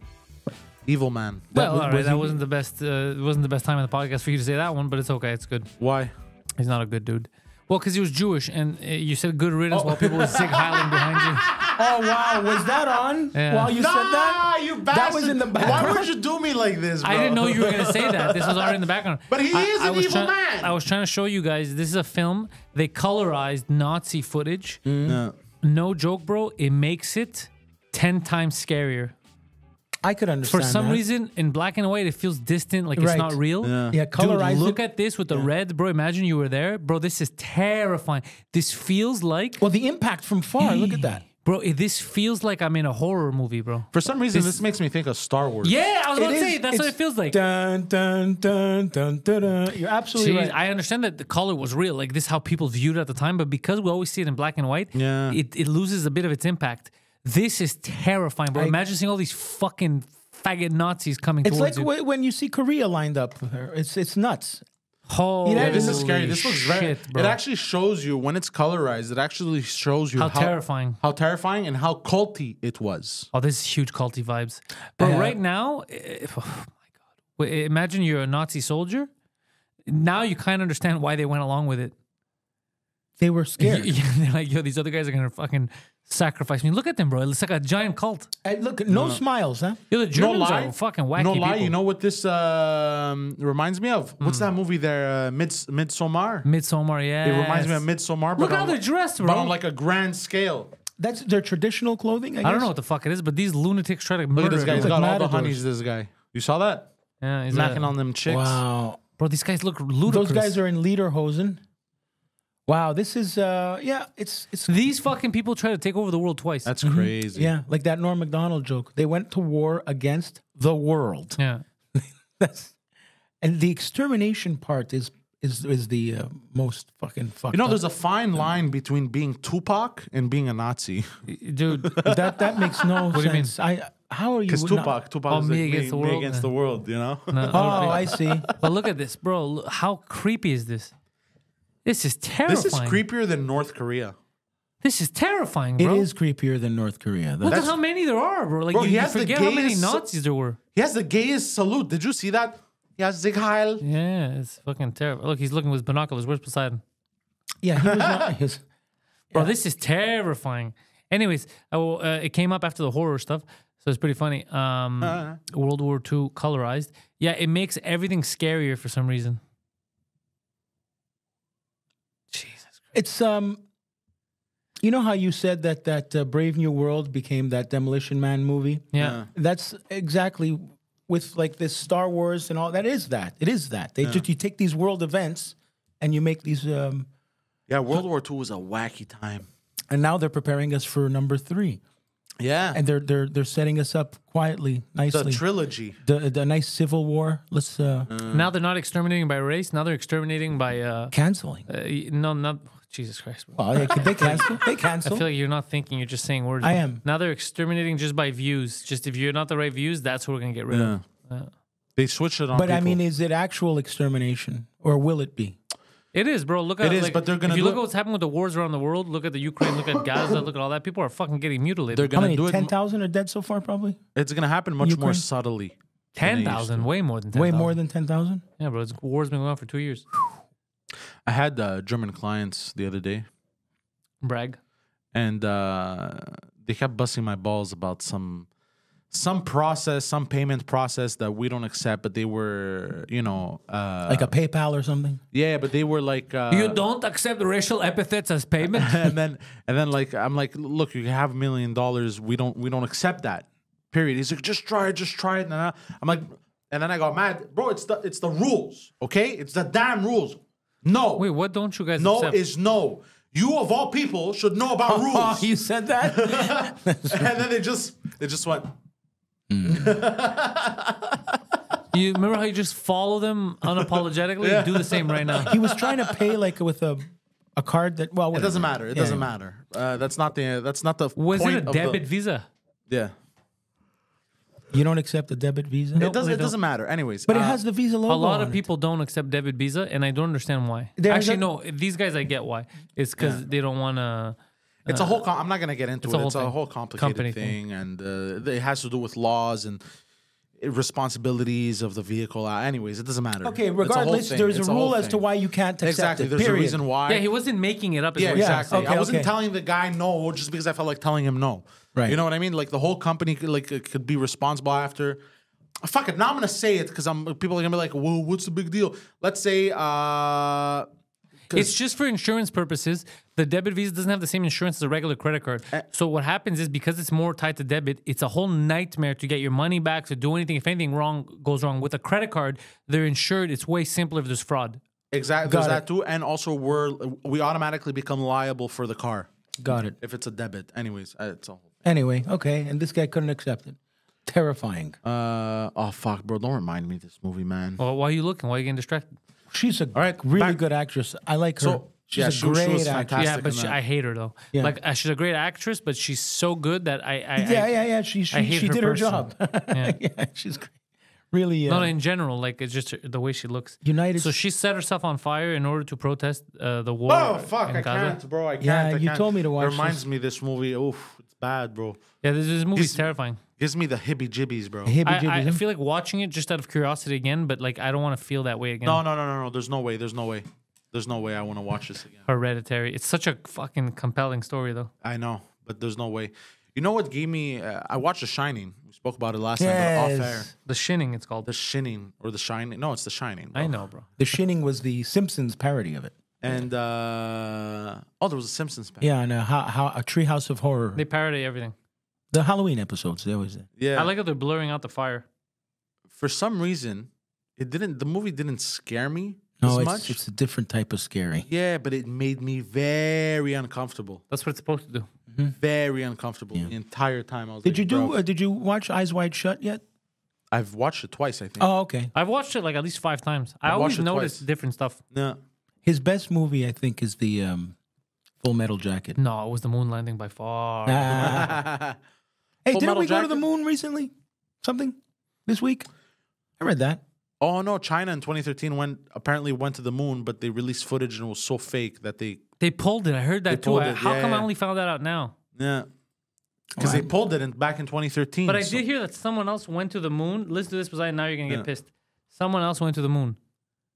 evil man. Well, that, all right, was that wasn't the best. Uh, it wasn't the best time in the podcast for you to say that one, but it's okay. It's good. Why? He's not a good dude. Well, because he was Jewish, and uh, you said good riddance oh. while people were sick howling behind you. Oh wow, was that on? Yeah. While you nah, said that, you bastard. That was in the background. Why would you do me like this, bro? I didn't know you were gonna say that. This was already in the background. But he I, is an evil man. I was trying to show you guys. This is a film. They colorized Nazi footage. Mm. No. No joke, bro. It makes it ten times scarier. I could understand. For some that. reason, in black and white, it feels distant, like right. it's not real. Yeah, yeah colorized. Dude, look it. at this with the yeah. red, bro. Imagine you were there, bro. This is terrifying. This feels like well, the impact from far. Hey. Look at that. Bro, this feels like I'm in a horror movie, bro. For some reason, this, this makes me think of Star Wars. Yeah, I was going to say, that's what it feels like. Dun, dun, dun, dun, dun, dun. You're absolutely See, right. I understand that the color was real. Like, this is how people viewed it at the time. But because we always see it in black and white, yeah. it, it loses a bit of its impact. This is terrifying, bro. I, Imagine seeing all these fucking faggot Nazis coming it's towards like you. It's like when you see Korea lined up. It's it's nuts. Holy yeah, this is scary. This looks shit, very, bro. It actually shows you when it's colorized. It actually shows you how, how terrifying, how terrifying, and how culty it was. Oh, this is huge culty vibes. But yeah. right now, if, oh my god! Imagine you're a Nazi soldier. Now you kind of understand why they went along with it. They were scared. Yeah, they're like, yo, these other guys are gonna fucking sacrifice me. Look at them, bro. It's like a giant cult. Hey, look, no, no smiles, huh? Yo, the Germans no lie. are fucking wacky No lie, people. You know what this um, reminds me of? What's mm. that movie there? Uh, Mids Midsommar? Midsommar, yeah. It reminds me of Midsommar. Look how they're dressed, bro. But on like a grand scale. That's their traditional clothing, I guess? I don't know what the fuck it is, but these lunatics try to murder. Look at this guy. He's got all the honeys, this guy. You saw that? Yeah, he's macking on them chicks. Wow. Bro, these guys look ludicrous. Those guys are in Lederhosen. Wow, this is, uh, yeah, it's, it's... These fucking people try to take over the world twice. That's mm-hmm. crazy. Yeah, like that Norm Macdonald joke. They went to war against the world. Yeah. That's, and the extermination part is is, is the uh, most fucking fucked You know, up. There's a fine line between being Tupac and being a Nazi. Dude, that, that makes no what sense. What do you mean? I, how are you... Because Tupac, not, Tupac oh, is me, like, against, me, the world. me against the world, you know? No, oh, I see. But look at this, bro. How creepy is this? This is terrifying. This is creepier than North Korea. This is terrifying, bro. It is creepier than North Korea. That's Look at how many there are, bro. Like, bro, you, you forget how many Nazis there were. He has the gayest salute. Did you see that? He has Zig Heil. Yeah, it's fucking terrible. Look, he's looking with binoculars. Where's Poseidon? Yeah, he was not his. Bro, yeah. This is terrifying. Anyways, oh, uh, it came up after the horror stuff, so it's pretty funny. Um, uh-huh. World War Two colorized. Yeah, it makes everything scarier for some reason. It's, um, you know how you said that that uh, Brave New World became that Demolition Man movie? Yeah. yeah. That's exactly with, like, this Star Wars and all. That is that. It is that. They yeah. just, you take these world events and you make these. Um, yeah, World War Two was a wacky time. And now they're preparing us for number three. Yeah. And they're they're they're setting us up quietly, nicely. The trilogy. The, the nice civil war. Let's uh, mm. Now they're not exterminating by race. Now they're exterminating by uh, canceling. Uh, no, not... Jesus Christ, bro. Well, they, they cancel. They cancel. I feel like you're not thinking. You're just saying words. I am. Now they're exterminating just by views. Just if you're not the right views, that's what we're going to get rid yeah. of. Yeah. They switch it on But people. I mean, is it actual extermination? Or will it be? It is, bro. Look at it. It is, like, but they're going to If you look at what's happening with the wars around the world, look at the Ukraine, look at Gaza, look at all that. People are fucking getting mutilated. They're gonna How many? Do ten thousand are dead so far, probably? It's going to happen much Ukraine? more subtly. ten thousand? Way more than ten thousand. Way more than ten thousand? Yeah, bro. This war's been going on for two years. I had uh, German clients the other day. Brag. And uh, they kept busting my balls about some some process, some payment process that we don't accept, but they were, you know... Uh, like a PayPal or something? Yeah, but they were like... Uh, you don't accept racial epithets as payment? and then, and then like, I'm like, look, you have a million dollars. We don't, we don't accept that, period. He's like, just try it, just try it. And I, I'm like... And then I got mad. Bro, it's the, it's the rules, okay? It's the damn rules. No. Wait, what don't you guys No accept? is no. You, of all people, should know about rules. You said that? And then they just, they just went. Mm. You remember how you just follow them unapologetically? Yeah. Do the same right now. He was trying to pay, like, with a... A card that... Well, whatever. It doesn't matter. It yeah. doesn't matter. Uh, that's not the... That's not the Was point it a debit the, visa? Yeah. You don't accept the debit visa? No, it doesn't, it doesn't matter. Anyways. But uh, it has the Visa logo. A lot of people it. don't accept debit visa, and I don't understand why. There's Actually, no. These guys, I get why. It's because yeah. they don't want to... Uh, it's a whole... I'm not going to get into it's it. A it's thing. a whole complicated Company thing, thing. And uh, it has to do with laws and responsibilities of the vehicle. Uh, anyways, it doesn't matter. Okay, regardless, there's a, a rule as to why you can't accept exactly. it. Exactly. There's period. a reason why. Yeah, he wasn't making it up. Yeah, exactly. Okay, I wasn't okay. telling the guy no just because I felt like telling him no. Right. You know what I mean? Like, the whole company could, like, could be responsible after. Fuck it. Now I'm going to say it because I'm people are going to be like, well, what's the big deal? Let's say... Uh, it's just for insurance purposes. The debit visa doesn't have the same insurance as a regular credit card. Uh, so what happens is, because it's more tied to debit, it's a whole nightmare to get your money back, to do anything. If anything wrong goes wrong with a credit card, they're insured. It's way simpler if there's fraud. Exactly. There's that too. And also, we're, we automatically become liable for the car. Got it. If it's a debit. Anyways, it's all... Anyway, okay, and this guy couldn't accept it. Terrifying. Uh, oh, fuck, bro. Don't remind me of this movie, man. Well, why are you looking? Why are you getting distracted? She's a All right, really back. good actress. I like her. So, She's yeah, a she, great she was actress. Yeah, but she, I hate her though. Yeah. Like uh, she's a great actress, but she's so good that I. I yeah, yeah, yeah. She she, she her did person. her job. Yeah. Yeah, she's great. Really. Uh, Not in general, like it's just the way she looks. United. So she set herself on fire in order to protest uh, the war. Oh fuck! I Gaza. can't, bro. I can't. Yeah, I you can't. told me to watch. It reminds this. me this movie. Oof, it's bad, bro. Yeah, this, this movie's this, terrifying. Gives me the hibby-jibbies, bro. The hibby-jibbies. I, I feel like watching it just out of curiosity again, but like I don't want to feel that way again. No, no, no, no, no. There's no way. There's no way. There's no way I want to watch this again. Hereditary. It's such a fucking compelling story, though. I know, but there's no way. You know what gave me... Uh, I watched The Shining. We spoke about it last yes. time, but off air. The Shining, it's called. The Shining, or The Shining. No, it's The Shining. Bro. I know, bro. The Shining was the Simpsons parody of it. And, uh... oh, there was a Simpsons parody. Yeah, and a, how, how, a Treehouse of Horror. They parody everything. The Halloween episodes, they always did. Yeah. I like how they're blurring out the fire. For some reason, it didn't... the movie didn't scare me. No, it's, much. it's a different type of scary. Yeah, but it made me very uncomfortable. That's what it's supposed to do. Mm-hmm. Very uncomfortable yeah. the entire time. I was did like, you do? Uh, did you watch Eyes Wide Shut yet? I've watched it twice, I think. Oh, okay. I've watched it like at least five times. I I've always notice twice. different stuff. Yeah. His best movie, I think, is the um, Full Metal Jacket. No, it was The Moon Landing by far. Ah. Hey, Full didn't we Jacket? go to the moon recently? Something this week? I read that. Oh no! China in twenty thirteen went apparently went to the moon, but they released footage and it was so fake that they they pulled it. I heard that too. I, how yeah, come yeah. I only found that out now? Yeah, because well, they pulled it in, back in twenty thirteen. But I so. did hear that someone else went to the moon. Listen to this, because now you're gonna yeah. get pissed. Someone else went to the moon.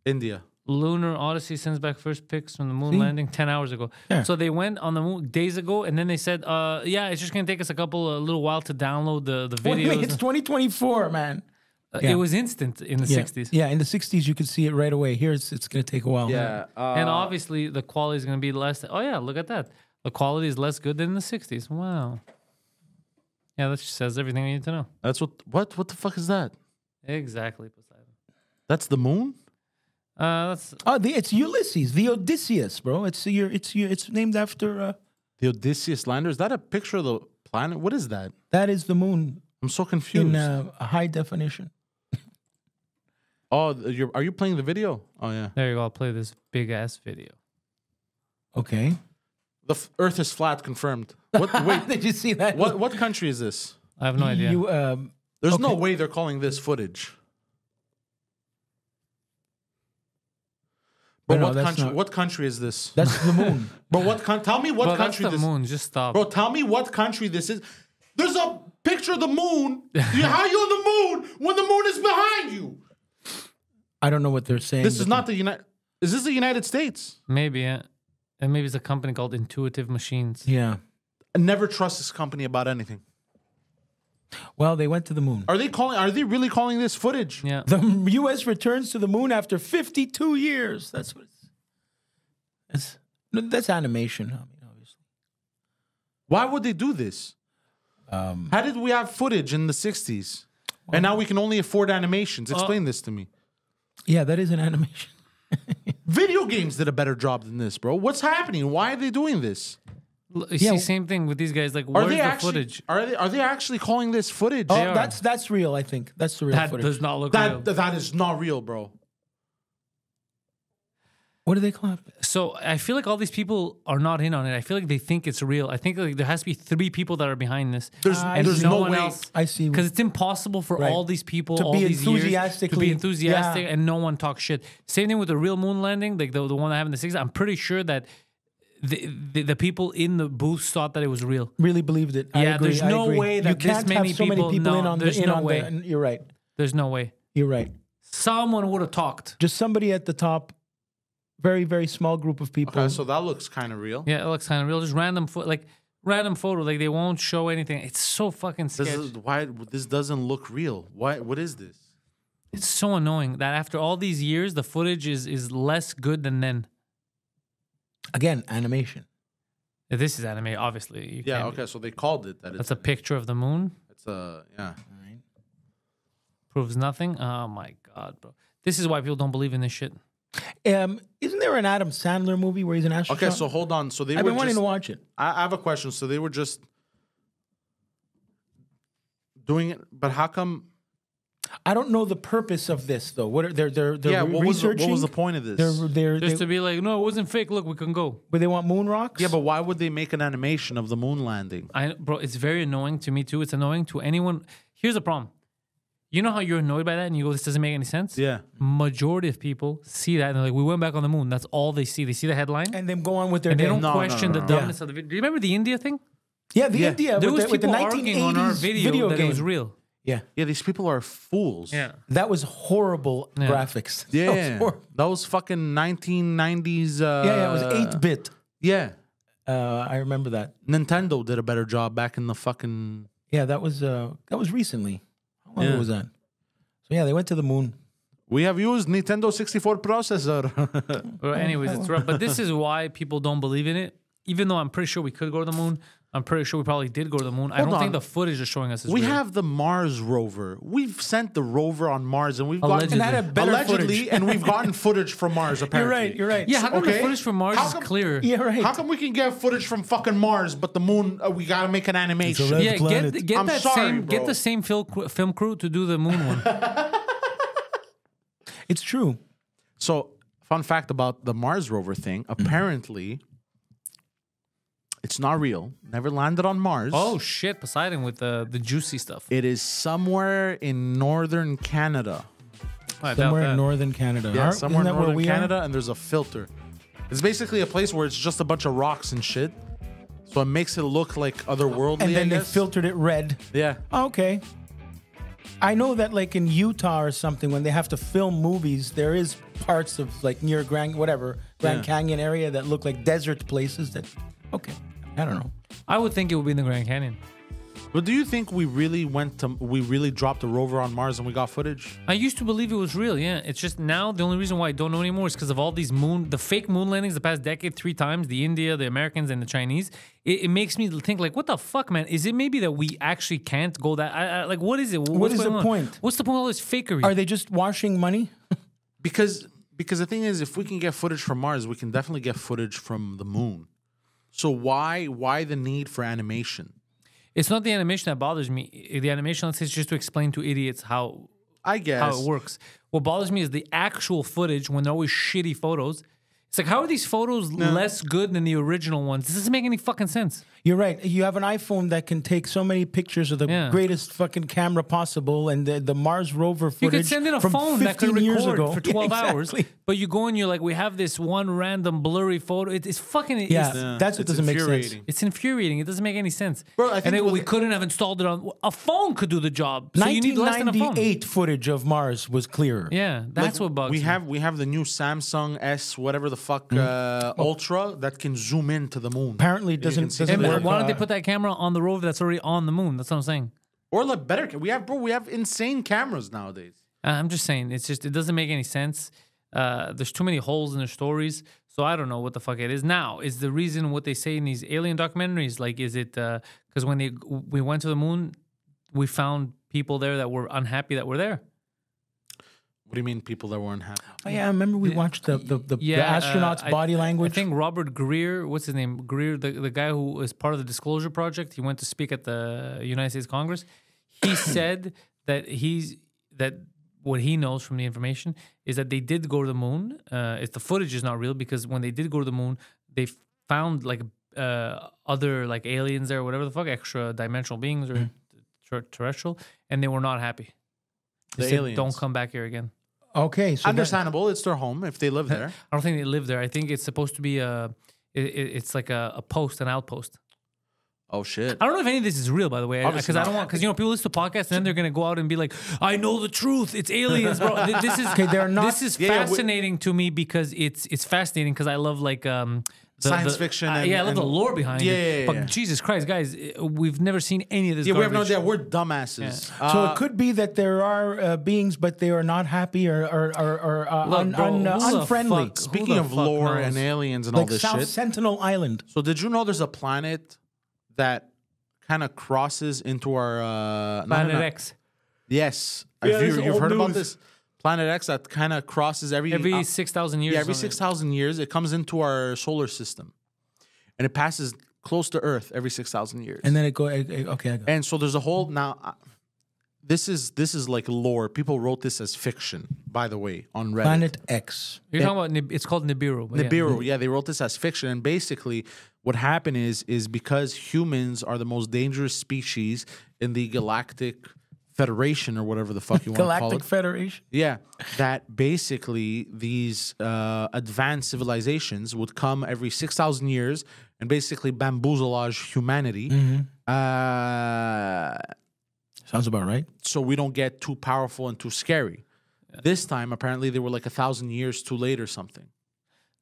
India. Lunar Odyssey sends back first pics from the moon See? landing ten hours ago. Yeah. So they went on the moon days ago, and then they said, "Uh, yeah, it's just gonna take us a couple a little while to download the the videos." Wait, it's twenty twenty-four, man. Yeah. It was instant in the yeah. sixties. Yeah, in the sixties, you could see it right away. Here, it's, it's going to take a while. Yeah, uh, and obviously, the quality is going to be less. Oh, yeah, look at that. The quality is less good than in the sixties. Wow. Yeah, that just says everything I need to know. That's what... What What the fuck is that? Exactly, Poseidon. That's the moon? Uh, that's... Oh, the, it's Ulysses, the Odysseus, bro. It's your, It's your, It's named after... Uh, the Odysseus lander? Is that a picture of the planet? What is that? That is the moon. I'm so confused. In uh, high definition. Oh, you're, are you playing the video? Oh, yeah. There you go. I'll play this big-ass video. Okay. The f Earth is flat, confirmed. What, wait. Did you see that? What, what country is this? I have no idea. You, um, There's okay. no way they're calling this footage. But no, what, no, country, not... what country is this? That's the moon. Bro, what con tell me what Bro, country that's the this moon. Just stop. Bro, tell me what country this is. There's a picture of the moon. How are you on the moon when the moon is behind you? I don't know what they're saying. This is not the United... Is this the United States? Maybe, yeah. And maybe it's a company called Intuitive Machines. Yeah. I never trust this company about anything. Well, they went to the moon. Are they calling... Are they really calling this footage? Yeah. The U S returns to the moon after fifty-two years. That's what it's... That's, that's animation, I mean, obviously. Why would they do this? Um, How did we have footage in the sixties? Well, and now we can only afford animations. Explain uh, this to me. Yeah, that is an animation. Video games did a better job than this, bro. What's happening? Why are they doing this? You see, yeah. same thing with these guys. Like, where's the actually, footage? Are they, are they actually calling this footage? Oh, that's, that's real, I think. That's the real that footage. That does not look that, real. That is not real, bro. What do they call it? So I feel like all these people are not in on it. I feel like they think it's real. I think like there has to be three people that are behind this. There's, uh, there's no, no one way. else. I see. Because it's impossible for right. all these people to all be these years to be enthusiastic yeah. and no one talks shit. Same thing with the real moon landing, like the, the one that happened in the sixties. I'm pretty sure that the, the the people in the booth thought that it was real. Really believed it. I yeah, agree, there's I no agree. way that you this many, so people, many people no, in on the... There's no way. The, you're right. There's no way. You're right. Someone would have talked. Just somebody at the top. Very, very small group of people. Okay, so that looks kind of real. Yeah, it looks kind of real. Just random, fo like random photo. Like they won't show anything. It's so fucking sketchy. This is why this doesn't look real. Why? What is this? It's so annoying that after all these years, the footage is is less good than then. Again, animation. Yeah, this is anime, obviously. You yeah. Okay. Be. So they called it that. That's a anime. picture of the moon. It's a yeah. All right. Proves nothing. Oh my god, bro. This is why people don't believe in this shit. Um, isn't there an Adam Sandler movie where he's an astronaut? Okay, so hold on. So they I've been wanting just, to watch it. I, I have a question. So they were just doing it, but how come? I don't know the purpose of this though. What are they're they're they're yeah, what researching? Was the, what was the point of this? They're, they're, Just they, to be like, no, it wasn't fake. Look, we can go. But they want moon rocks. Yeah, but why would they make an animation of the moon landing? I bro, it's very annoying to me too. It's annoying to anyone. Here's the problem. You know how you're annoyed by that and you go, this doesn't make any sense? Yeah. Majority of people see that and they're like, we went back on the moon. That's all they see. They see the headline and then go on with their. And day. They don't no, question no, no, no, the dumbness no. of the video. Do you remember the India thing? Yeah, the yeah. India. There was with the, people with the arguing on our video, video that game. It was real. Yeah, yeah. These people are fools. Yeah, that was horrible yeah. graphics. Yeah, that was, horrible. That was fucking nineteen nineties. Uh, yeah, yeah, it was eight bit. Yeah, uh, I remember that. Nintendo did a better job back in the fucking. Yeah, that was uh, that was recently. How long yeah. was that? So yeah, they went to the moon. We have used Nintendo sixty-four processor. Well, anyways, it's rough. But this is why people don't believe in it. Even though I'm pretty sure we could go to the moon. I'm pretty sure we probably did go to the moon. Hold I don't on. think the footage is showing us. Is we real. have the Mars rover. We've sent the rover on Mars, and we've allegedly. gotten and allegedly, and we've gotten footage from Mars. Apparently, you're right. You're right. Yeah, how come okay. the footage from Mars come, is clear? Yeah, right. How come we can get footage from fucking Mars, but the moon uh, we gotta make an animation? Yeah, planet. get get I'm that sorry, same bro. get the same fil film crew to do the moon one. It's true. So, fun fact about the Mars rover thing. Apparently. It's not real. Never landed on Mars. Oh, shit. Poseidon with the, the juicy stuff. It is somewhere in northern Canada. I somewhere in northern Canada. Yeah, Aren't, somewhere in northern Canada, are? and there's a filter. It's basically a place where it's just a bunch of rocks and shit. So it makes it look like otherworldly, And then they filtered it red. Yeah. Oh, okay. I know that, like, in Utah or something, when they have to film movies, there is parts of, like, near Grand, whatever, Grand yeah. Canyon area that look like desert places that... Okay. I don't know. I would think it would be in the Grand Canyon. But do you think we really went to, we really dropped a rover on Mars and we got footage? I used to believe it was real, yeah. It's just now the only reason why I don't know anymore is because of all these moon, the fake moon landings the past decade, three times, the India, the Americans, and the Chinese. It, it makes me think like, what the fuck, man? Is it maybe that we actually can't go that, I, I, like what is it? What's what is the on? point? What's the point of all this fakery? Are they just washing money? because Because the thing is, if we can get footage from Mars, we can definitely get footage from the moon. So why why the need for animation? It's not the animation that bothers me. The animation is just to explain to idiots how I guess how it works. What bothers me is the actual footage when they're always shitty photos. It's like, how are these photos no. less good than the original ones? This doesn't make any fucking sense. You're right. You have an iPhone that can take so many pictures of the yeah. greatest fucking camera possible, and the, the Mars rover footage. You could send in a phone that could record for twelve yeah, exactly. hours, but you go and you're like, we have this one random blurry photo. It, it's fucking yeah. It's, yeah. That's what it's doesn't make sense. It's infuriating. It doesn't make any sense. Bro, I think and it, we couldn't have installed it on a phone. Could do the job. So you need less than a phone. nineteen ninety-eight footage of Mars was clearer. Yeah, that's like, what bugs. We me. have we have the new Samsung S whatever the. fuck uh, oh. Ultra that can zoom in to the moon. Apparently it doesn't, it doesn't work. Why don't they put that camera on the rover that's already on the moon? That's what I'm saying. Or like better. We have bro, we have insane cameras nowadays. uh, I'm just saying, it's just, it doesn't make any sense. uh, There's too many holes in their stories. So I don't know what the fuck it is. Now is the reason what they say in these alien documentaries, like is it because uh, when they we went to the moon, we found people there that were unhappy that were there. What do you mean people that weren't happy? Oh, yeah, I remember we watched the, the, the, yeah, the astronauts' uh, I, body language. I think Robert Greer, what's his name? Greer, the, the guy who is part of the Disclosure Project, he went to speak at the United States Congress. He said that he's that what he knows from the information is that they did go to the moon. Uh, it's the footage is not real because when they did go to the moon, they found like uh, other like aliens there, whatever the fuck, extra dimensional beings or ter terrestrial, and they were not happy. They the said, aliens. Don't come back here again. Okay, so understandable. That, it's their home if they live there. I don't think they live there. I think it's supposed to be a, it, it's like a, a post, an outpost. Oh shit! I don't know if any of this is real, by the way, because I, I don't want because you know people listen to podcasts and then they're gonna go out and be like, I know the truth. It's aliens, bro. This is okay. They're not. This is yeah, fascinating yeah, to me because it's it's fascinating because I love like um the, science the, fiction. Uh, and, yeah, I love and, the lore behind yeah, it. Yeah, yeah, but yeah. Jesus Christ, guys, we've never seen any of this. Yeah, garbage. We have no idea. We're dumbasses. Yeah. Uh, so it could be that there are uh, beings, but they are not happy or or or, or uh, look, un, bro, un, uh, unfriendly. Fuck, Speaking of lore knows? and aliens and like all this South shit, Sentinel Island. So did you know there's a planet? That kind of crosses into our uh, Planet no, no, no. X. Yes, yeah, you, you've heard news. about this Planet X that kind of crosses every every uh, six thousand years. Yeah, every six thousand years, it comes into our solar system, and it passes close to Earth every six thousand years. And then it go okay. I go. And so there's a whole now. Uh, This is this is like lore. People wrote this as fiction, by the way, on Reddit. Planet X. You're it, talking about it's called Nibiru. Nibiru, yeah. yeah, they wrote this as fiction, and basically, what happened is is because humans are the most dangerous species in the Galactic Federation or whatever the fuck you want to call it. Galactic Federation. Yeah, that basically these uh, advanced civilizations would come every six thousand years and basically bamboozleage humanity. Mm-hmm. Uh, Sounds about right. So we don't get too powerful and too scary. Yeah. This time, apparently, they were like a thousand years too late or something.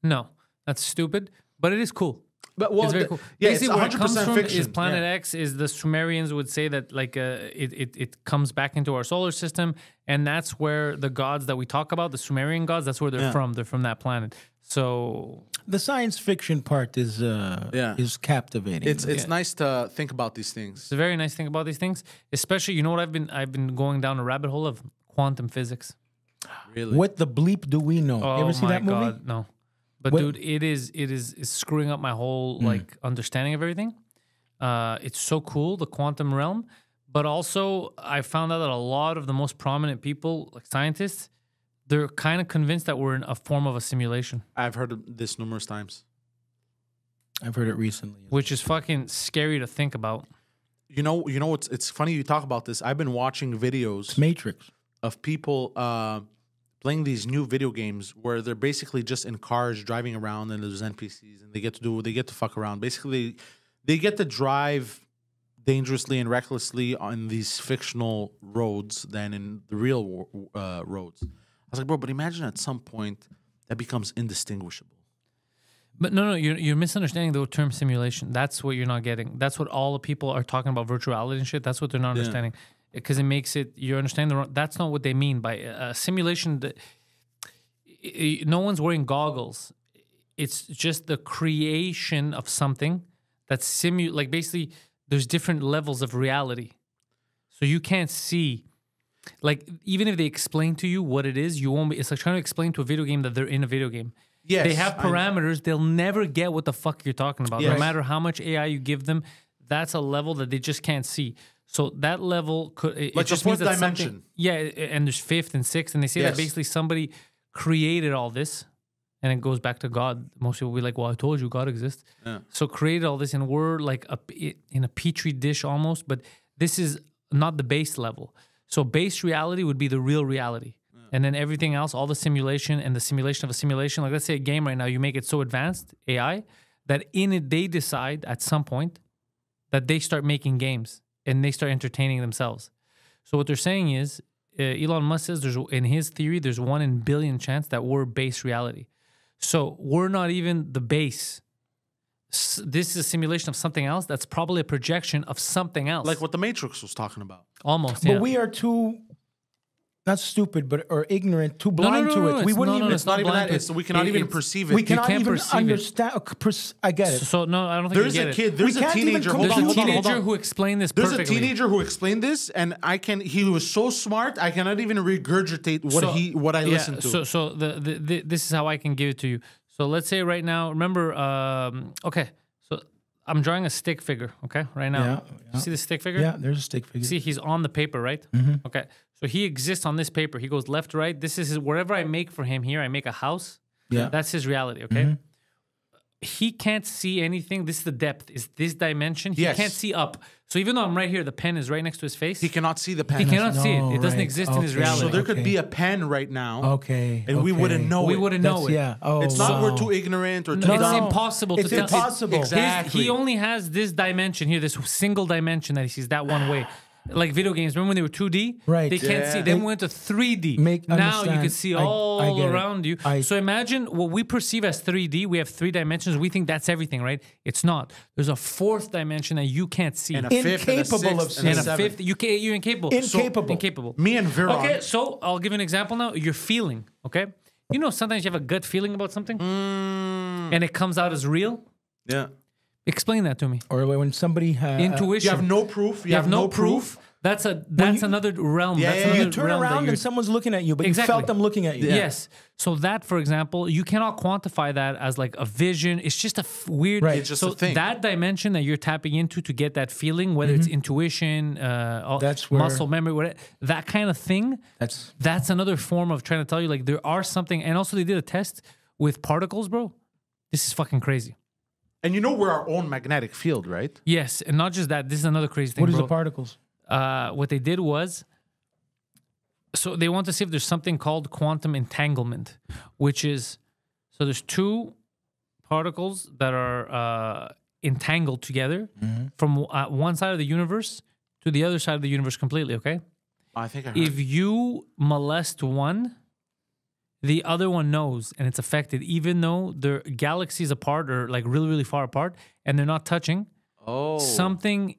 No, that's stupid, but it is cool. But well, it's very cool. Yeah, basically, it's one hundred percent where it comes from fiction. Is Planet yeah. X is the Sumerians would say that like uh, it, it it comes back into our solar system, and that's where the gods that we talk about, the Sumerian gods, that's where they're yeah. from. They're from that planet. So the science fiction part is uh, yeah. is captivating. It's it's yeah. nice to think about these things. It's a very nice thing about these things, especially you know what I've been I've been going down a rabbit hole of quantum physics. Really? What the bleep do we know? Oh, you ever see that movie? God, no. But what? Dude, it is it is it's screwing up my whole mm. like understanding of everything. Uh, it's so cool, the quantum realm, but also I found out that a lot of the most prominent people, like scientists, they're kind of convinced that we're in a form of a simulation. I've heard of this numerous times. I've heard it recently, which is fucking scary to think about. You know, you know what's it's funny you talk about this. I've been watching videos, it's Matrix, of people. Uh, Playing these new video games where they're basically just in cars driving around, and there's N P Cs, and they get to do they get to fuck around. Basically, they get to drive dangerously and recklessly on these fictional roads than in the real uh, roads. I was like, bro, but imagine at some point that becomes indistinguishable. But no, no, you're you're misunderstanding the term simulation. That's what you're not getting. That's what all the people are talking about, virtuality and shit. That's what they're not yeah. understanding. Because it makes it, you understand the wrong, that's not what they mean by a simulation. That it, no one's wearing goggles. It's just the creation of something that's simu like basically there's different levels of reality. So you can't see, like even if they explain to you what it is, you won't be, it's like trying to explain to a video game that they're in a video game. Yes, they have parameters. They'll never get what the fuck you're talking about. Yes. No matter how much A I you give them, that's a level that they just can't see. So that level could it, like it just means that dimension. Yeah, and there's fifth and sixth, and they say yes. that basically somebody created all this, and it goes back to God. Most people will be like, "Well, I told you God exists." Yeah. So created all this, and we're like a, in a petri dish almost. But this is not the base level. So base reality would be the real reality, yeah. and then everything else, all the simulation and the simulation of a simulation. Like let's say a game right now, you make it so advanced A I that in it they decide at some point that they start making games. And they start entertaining themselves. So what they're saying is, uh, Elon Musk says there's in his theory there's one in billion chance that we're base reality. So we're not even the base. S this is a simulation of something else. That's probably a projection of something else, like what the Matrix was talking about. Almost, yeah. But we are too not stupid, but or ignorant, too blind no, no, no, to it. No, we wouldn't no, even. No, it's not, not even that. It's, we cannot it, even perceive it. We cannot can't even understand. It. I get it. So, so no, I don't think there's you get a kid. There's a teenager. Hold on, hold on, hold on. Who explained this? There's perfectly. a teenager who explained this, and I can. He was so smart. I cannot even regurgitate what so, he what I yeah, listened to. So, so the, the, the this is how I can give it to you. So let's say right now. Remember, um, okay. So I'm drawing a stick figure. Okay, right now. Yeah, yeah. See the stick figure? Yeah, there's a stick figure. See, he's on the paper, right? Mm-hmm. Okay. So he exists on this paper. He goes left, right. This is his, whatever I make for him here. I make a house. Yeah. That's his reality, okay? Mm-hmm. He can't see anything. This is the depth. Is this dimension. He yes. can't see up. So even though I'm right here, the pen is right next to his face. He cannot see the pen. He cannot no, see it. It right. doesn't exist okay. in his reality. So there okay. could be a pen right now. Okay. And okay. we wouldn't know we it. We wouldn't That's, know it. Yeah. Oh, it's not wow. we're too ignorant or too no, dumb. It's impossible it's to tell. It's impossible. Exactly. His, he only has this dimension here, this single dimension that he sees that one way. Like video games, remember when they were two D? Right. They can't yeah. see. They it, went to three D. Make, now you can see all I, I around it. you. I, so imagine what we perceive as three D. We have three dimensions. We think that's everything, right? It's not. There's a fourth dimension that you can't see. And a fifth, incapable of seeing. And a fifth. You can, you're incapable. Incapable. So, incapable. Me and Vera. Okay, so I'll give you an example now. You're feeling, okay? You know sometimes you have a gut feeling about something? Mm. And it comes out as real? Yeah. Explain that to me. Or when somebody has... Intuition. You have no proof. You, you have, have no proof. proof. That's a that's you, another realm. Yeah, that's yeah, another you turn realm around and someone's looking at you, but exactly. you felt them looking at you. Yeah. Yes. So that, for example, you cannot quantify that as like a vision. It's just a f weird. Right. It's just so a thing. That dimension that you're tapping into to get that feeling, whether mm-hmm. it's intuition, uh, that's where, muscle memory, whatever, that kind of thing. That's that's another form of trying to tell you like there are something. And also they did a test with particles, bro. This is fucking crazy. And you know we're our own magnetic field, right? Yes, and not just that. This is another crazy thing. What is bro. the particles? Uh, what they did was, so they want to see if there's something called quantum entanglement, which is, so there's two particles that are uh, entangled together mm-hmm. from uh, one side of the universe to the other side of the universe completely, okay? I think I heard. If you molest one, the other one knows and it's affected, even though they're galaxies apart or like really, really far apart and they're not touching. Oh. Something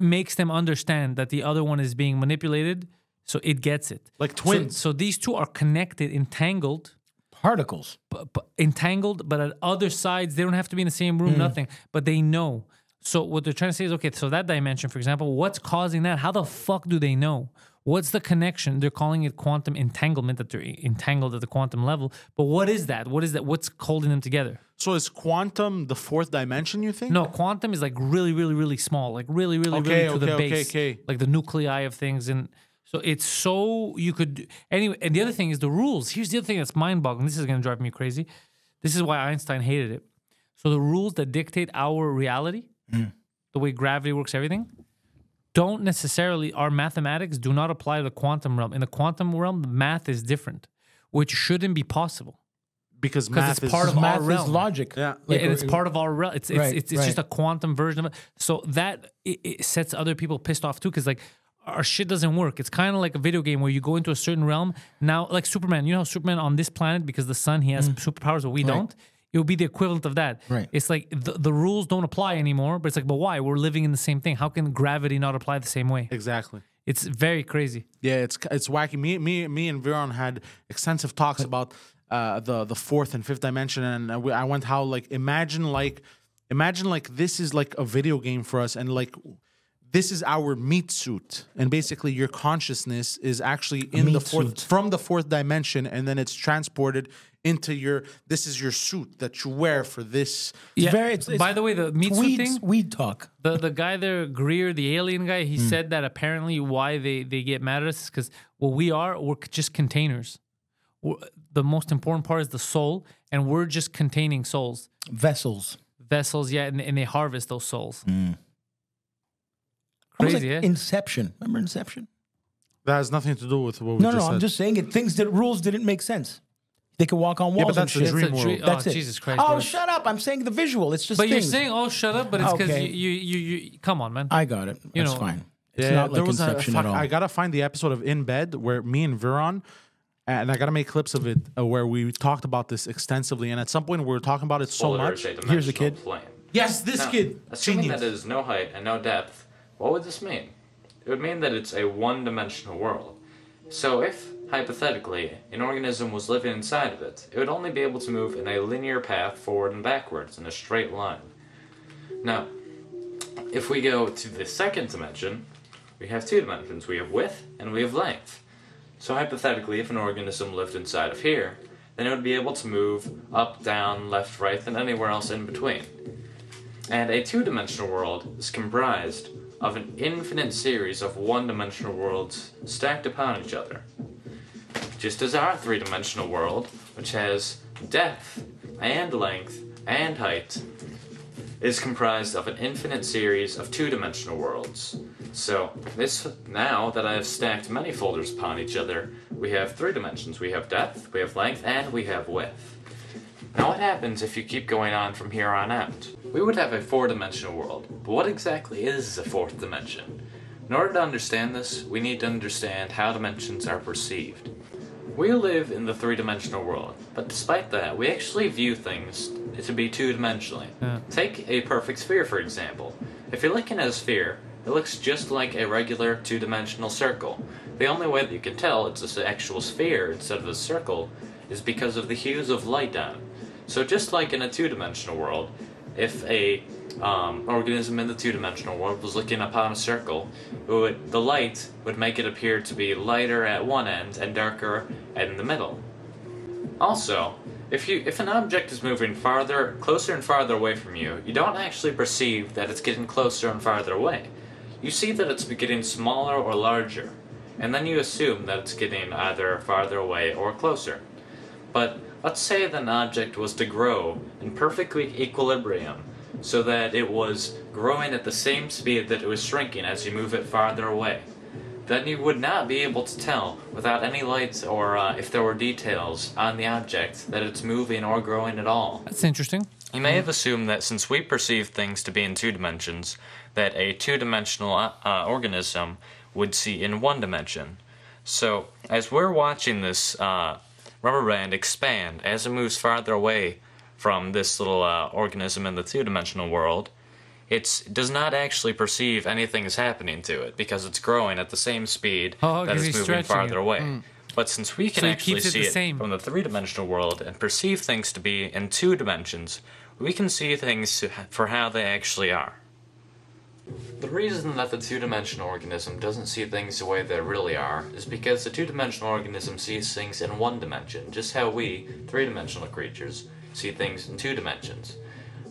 makes them understand that the other one is being manipulated, so it gets it. Like twins. So, so these two are connected, entangled. Particles. Entangled, but at other sides, they don't have to be in the same room, mm. nothing. But they know. So what they're trying to say is, okay, so that dimension, for example, what's causing that? How the fuck do they know? What's the connection? They're calling it quantum entanglement, that they're entangled at the quantum level. But what is that? What is that? What's holding them together? So is quantum the fourth dimension, you think? No, quantum is like really, really, really small. Like really, really, okay, really to okay, the okay, base. Okay. Like the nuclei of things. And so it's so you could... Anyway, and the other thing is the rules. Here's the other thing that's mind-boggling. This is going to drive me crazy. This is why Einstein hated it. So the rules that dictate our reality, mm. the way gravity works, everything... don't necessarily, our mathematics do not apply to the quantum realm. In the quantum realm, math is different, which shouldn't be possible. Because math it's part is, of math our realm. Is logic. Yeah. Like, and it's it, part of our realm. It's, it's, right, it's, it's right. just a quantum version of it. So that it, it sets other people pissed off too, because like our shit doesn't work. It's kind of like a video game where you go into a certain realm. Now, like Superman, you know how Superman on this planet, because the sun, he has mm. superpowers, but we right. don't. It would be the equivalent of that. Right. It's like the, the rules don't apply anymore, but it's like, but why? We're living in the same thing. How can gravity not apply the same way? Exactly. It's very crazy. Yeah, it's it's wacky. Me me me and Viron had extensive talks about uh, the the fourth and fifth dimension, and we, I went how like imagine like imagine like this is like a video game for us, and like this is our meat suit, and basically your consciousness is actually in the fourth suit. from the fourth dimension, and then it's transported into your, this is your suit that you wear for this. Yeah. Very, it's, it's By the way, the meat tweeds, suit thing. Weed talk. The, the guy there, Greer, the alien guy, he mm. said that apparently why they, they get mad at us is because what we are, we're just containers. We're, the most important part is the soul, and we're just containing souls. Vessels. Vessels, yeah, and, and they harvest those souls. Mm. Crazy, like yeah? Inception. Remember Inception? That has nothing to do with what we no, just No, no, said. I'm just saying it. Things that rules didn't make sense. They could walk on walls. Yeah, but that's and shit. A dream world. That's oh, it. Jesus Christ! Oh, bro. Shut up! I'm saying the visual. It's just. But things. You're saying, oh, shut up! But it's because okay. you, you, you, you. Come on, man. I got it. You it's know. fine. It's yeah, not like Inception a, at all. I gotta find the episode of In Bed where me and Viron, and I gotta make clips of it uh, where we talked about this extensively. And at some point, we were talking about it so Polar much. Here's a kid. Plane. Yes, this now, kid. Assuming Genius. that there's no height and no depth, what would this mean? It would mean that it's a one-dimensional world. So if. Hypothetically, an organism was living inside of it, it would only be able to move in a linear path forward and backwards in a straight line. Now, if we go to the second dimension, we have two dimensions. We have width and we have length. So hypothetically, if an organism lived inside of here, then it would be able to move up, down, left, right, and anywhere else in between. And a two-dimensional world is comprised of an infinite series of one-dimensional worlds stacked upon each other. Just as our three-dimensional world, which has depth and length and height, is comprised of an infinite series of two-dimensional worlds. So this, now that I have stacked many folders upon each other, we have three dimensions. We have depth, we have length, and we have width. Now what happens if you keep going on from here on out? We would have a four-dimensional world, but what exactly is a fourth dimension? In order to understand this, we need to understand how dimensions are perceived. We live in the three-dimensional world, but despite that, we actually view things to be two-dimensionally. Yeah. Take a perfect sphere, for example. If you look at a sphere, it looks just like a regular two-dimensional circle. The only way that you can tell it's an actual sphere instead of a circle is because of the hues of light on it. So just like in a two-dimensional world, if a um, organism in the two-dimensional world was looking upon a circle. It would, the light would make it appear to be lighter at one end and darker in the middle. Also, if, you, if an object is moving farther, closer and farther away from you, you don't actually perceive that it's getting closer and farther away. You see that it's getting smaller or larger, and then you assume that it's getting either farther away or closer. But let's say that an object was to grow in perfect equilibrium, so that it was growing at the same speed that it was shrinking as you move it farther away. Then you would not be able to tell, without any lights or uh, if there were details on the object, that it's moving or growing at all. That's interesting. You may have assumed that since we perceive things to be in two dimensions, that a two-dimensional uh, organism would see in one dimension. So, as we're watching this uh, rubber band expand as it moves farther away from this little uh, organism in the two-dimensional world, it does not actually perceive anything is happening to it because it's growing at the same speed oh, that it's moving farther it. away. Mm. But since we can so actually it see it, it from the three-dimensional world and perceive things to be in two dimensions, we can see things for how they actually are. The reason that the two-dimensional organism doesn't see things the way they really are is because the two-dimensional organism sees things in one dimension, just how we, three-dimensional creatures, see things in two dimensions.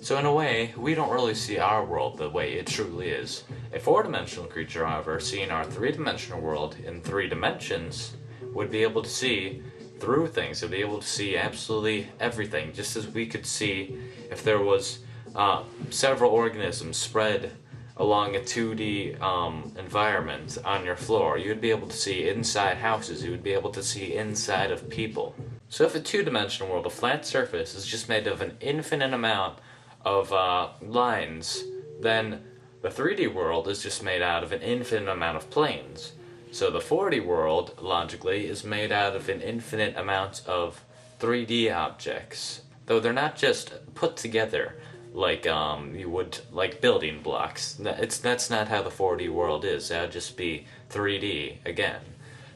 So in a way, we don't really see our world the way it truly is. A four-dimensional creature, however, seeing our three-dimensional world in three dimensions, would be able to see through things, would be able to see absolutely everything, just as we could see if there was uh, several organisms spread along a two D um, environment on your floor. You would be able to see inside houses, you would be able to see inside of people. So if a two-dimensional world, a flat surface, is just made of an infinite amount of uh, lines, then the three D world is just made out of an infinite amount of planes. So the four D world, logically, is made out of an infinite amount of three D objects. Though they're not just put together like um, you would, like building blocks. It's, that's not how the four D world is. That would just be three D again.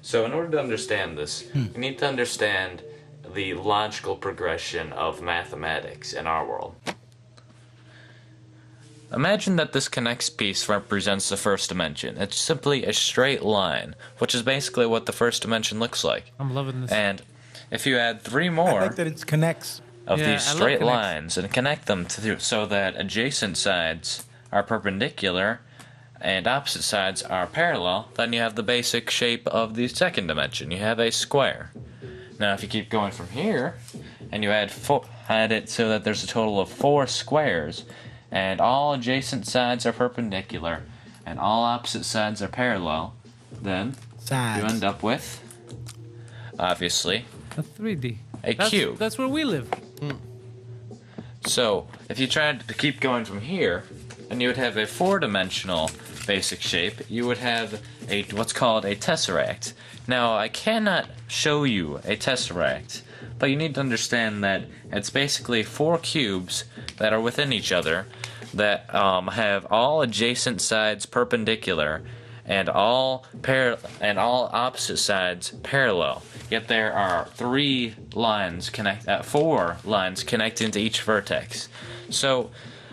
So in order to understand this, hmm. we need to understand the logical progression of mathematics in our world. Imagine that this connects piece represents the first dimension. It's simply a straight line, which is basically what the first dimension looks like. I'm loving this. And if you add three more I like that it connects. of yeah, these straight lines and connect them to so that adjacent sides are perpendicular and opposite sides are parallel, then you have the basic shape of the second dimension. You have a square. Now if you keep going from here and you add, four, add it so that there's a total of four squares, and all adjacent sides are perpendicular, and all opposite sides are parallel, then sides. you end up with, obviously, a three D. A that's, cube. That's where we live. Mm. So, if you tried to keep going from here, and you would have a four-dimensional basic shape, you would have a what's called a tesseract. Now, I cannot show you a tesseract, but you need to understand that it's basically four cubes that are within each other that um, have all adjacent sides perpendicular and all par and all opposite sides parallel. Yet there are three lines connect, uh, four lines connecting to each vertex. So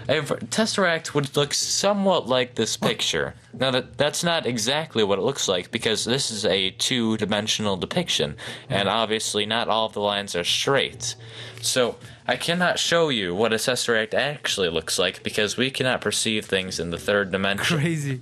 a tesseract would look somewhat like this picture. Now, that that's not exactly what it looks like because this is a two-dimensional depiction, and obviously not all of the lines are straight. So I cannot show you what a tesseract actually looks like because we cannot perceive things in the third dimension. Crazy.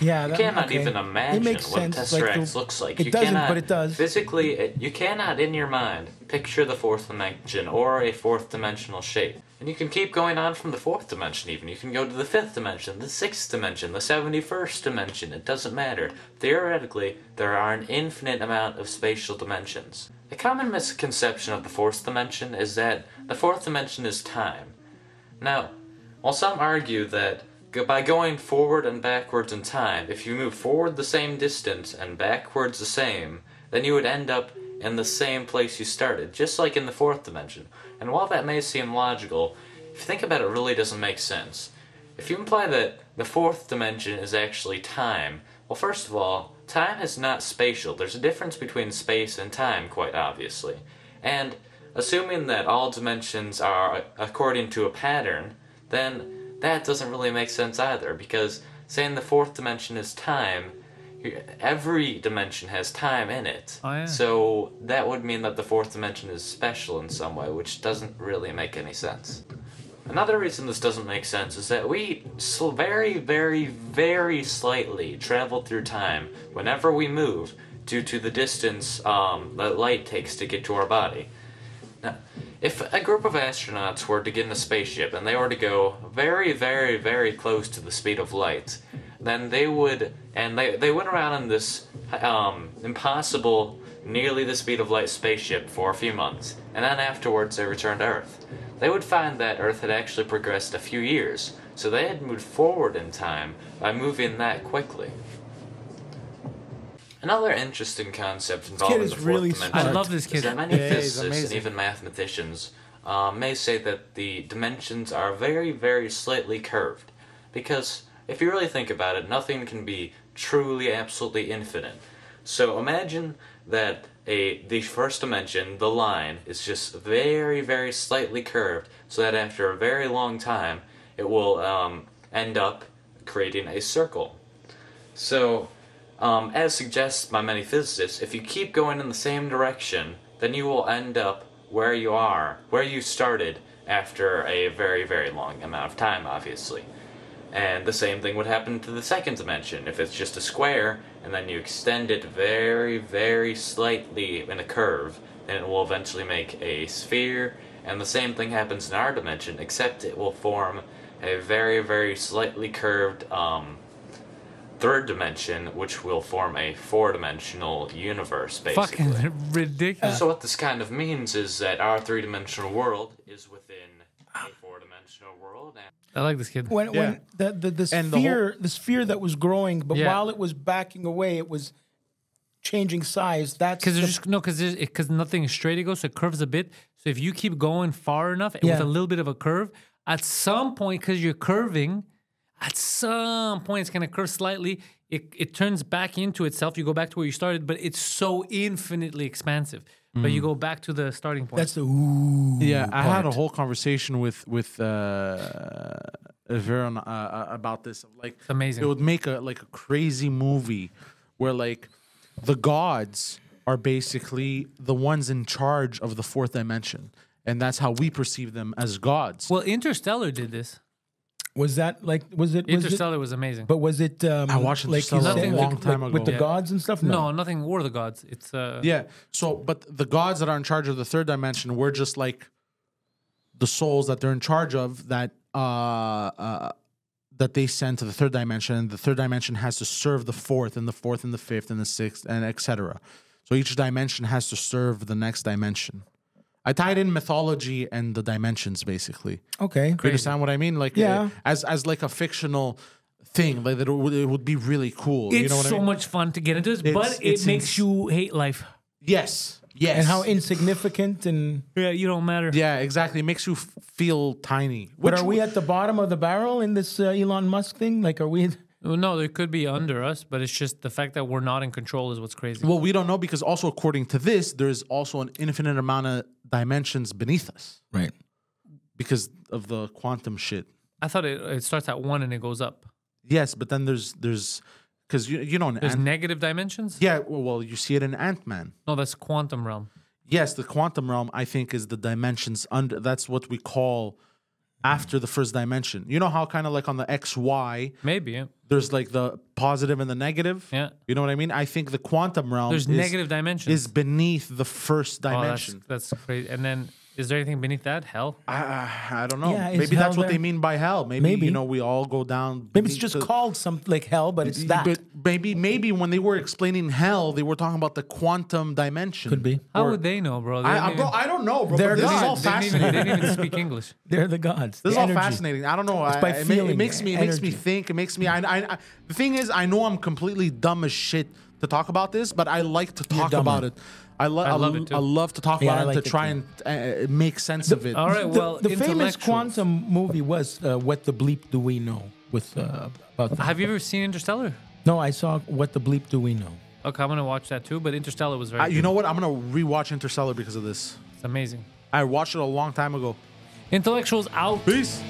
Yeah, that, you cannot okay. even imagine what sense. a tesseract like the, looks like. It you doesn't, cannot, but it does. Physically, you cannot in your mind picture the fourth dimension or a fourth-dimensional shape. And you can keep going on from the fourth dimension even. You can go to the fifth dimension, the sixth dimension, the seventy-first dimension. It doesn't matter. Theoretically, there are an infinite amount of spatial dimensions. A common misconception of the fourth dimension is that the fourth dimension is time. Now, while some argue that by going forward and backwards in time, if you move forward the same distance and backwards the same, then you would end up in the same place you started, just like in the fourth dimension. And while that may seem logical, if you think about it, it really doesn't make sense. If you imply that the fourth dimension is actually time, well, first of all, time is not spatial. There's a difference between space and time, quite obviously. And assuming that all dimensions are according to a pattern, then that doesn't really make sense either, because saying the fourth dimension is time, every dimension has time in it. Oh, yeah. So that would mean that the fourth dimension is special in some way, which doesn't really make any sense. Another reason this doesn't make sense is that we very, very, very slightly travel through time whenever we move due to the distance um, that light takes to get to our body. Now, if a group of astronauts were to get in a spaceship and they were to go very, very, very close to the speed of light, then they would, and they, they went around in this um, impossible, nearly the speed of light spaceship for a few months, and then afterwards they returned to Earth. They would find that Earth had actually progressed a few years, so they had moved forward in time by moving that quickly. Another interesting concept involving the fourth really dimension I love this kid. is that many yeah, physicists and even mathematicians uh, may say that the dimensions are very, very slightly curved, because if you really think about it, nothing can be truly, absolutely infinite. So imagine that a the first dimension, the line, is just very, very slightly curved, so that after a very long time, it will um, end up creating a circle. So, um, as suggested by many physicists, if you keep going in the same direction, then you will end up where you are, where you started after a very, very long amount of time, obviously. And the same thing would happen to the second dimension. If it's just a square, and then you extend it very, very slightly in a curve, then it will eventually make a sphere. And the same thing happens in our dimension, except it will form a very, very slightly curved um, third dimension, which will form a four-dimensional universe, basically. Fucking ridiculous. So what this kind of means is that our three-dimensional world is within a four-dimensional world. And I like this kid. When, yeah. when the, the, the sphere, the, whole, the sphere that was growing, but yeah. while it was backing away, it was changing size. That's because just no, because because nothing is straight. It goes, so it curves a bit. So if you keep going far enough yeah. with a little bit of a curve, at some point, because you're curving, at some point it's gonna curve slightly. It it turns back into itself. You go back to where you started, but it's so infinitely expansive. But you go back to the starting point. That's the ooh. Yeah, I part. had a whole conversation with with uh, Veron uh, about this. Like, it's amazing. It would make a like a crazy movie where like the gods are basically the ones in charge of the fourth dimension, and that's how we perceive them as gods. Well, Interstellar did this. Was that like was it was Interstellar it, was amazing? But was it? Um, I watched Interstellar like a long like, time ago with the yeah. gods and stuff. No, no nothing. Were the gods? It's uh, yeah. So, but the gods that are in charge of the third dimension were just like the souls that they're in charge of that uh, uh, that they send to the third dimension, and the third dimension has to serve the fourth, and the fourth, and the fifth, and the sixth, and et cetera. So each dimension has to serve the next dimension. I tied in mythology and the dimensions, basically. Okay. Crazy. You understand what I mean? Like, yeah. uh, as as like a fictional thing, like that it would, it would be really cool. It's you know what so I mean? much fun to get into this, it's, but it makes you hate life. Yes, yes. And how insignificant and yeah, you don't matter. Yeah, exactly. It makes you feel tiny. But Which, are we at the bottom of the barrel in this uh, Elon Musk thing? Like, are we? Well, no, they could be under us, but it's just the fact that we're not in control is what's crazy. Well, we don't know because also according to this, there is also an infinite amount of dimensions beneath us, right? Because of the quantum shit. I thought it, it starts at one and it goes up. Yes, but then there's there's because you you know there's Ant negative dimensions. Yeah, well, you see it in Ant-Man. No, that's quantum realm. Yes, the quantum realm I think is the dimensions under. That's what we call after the first dimension. You know how kind of like on the X Y maybe yeah. there's like the positive and the negative. Yeah, you know what I mean. I think the quantum realm there's is, negative dimensions is beneath the first dimension. Oh, that's, that's crazy. And then is there anything beneath that? Hell, I I don't know. Yeah, maybe that's what there? they mean by hell. Maybe, maybe you know we all go down. Maybe it's just the, called something like hell, but it's that. But maybe maybe when they were explaining hell, they were talking about the quantum dimension. Could be. How or, would they know, bro? They I, I, bro, even, I don't know, bro. They're this gods. is all fascinating. They didn't even speak English. They're the gods. This the is energy. all fascinating. I don't know. It's I, by I, feeling. It makes me. It energy. makes me think. It makes me. I, I, I. The thing is, I know I'm completely dumb as shit to talk about this, but I like to talk about it. I, lo I love I, it too. I love to talk yeah, about I it like to it try too. and uh, make sense the, of it. All right, well, the, the famous quantum movie was uh, "What the Bleep Do We Know?" With uh, about the, have you ever seen Interstellar? No, I saw "What the Bleep Do We Know." Okay, I'm gonna watch that too. But Interstellar was very. Uh, you know what? I'm gonna rewatch Interstellar because of this. It's amazing. I watched it a long time ago. Intellectuals out. Peace.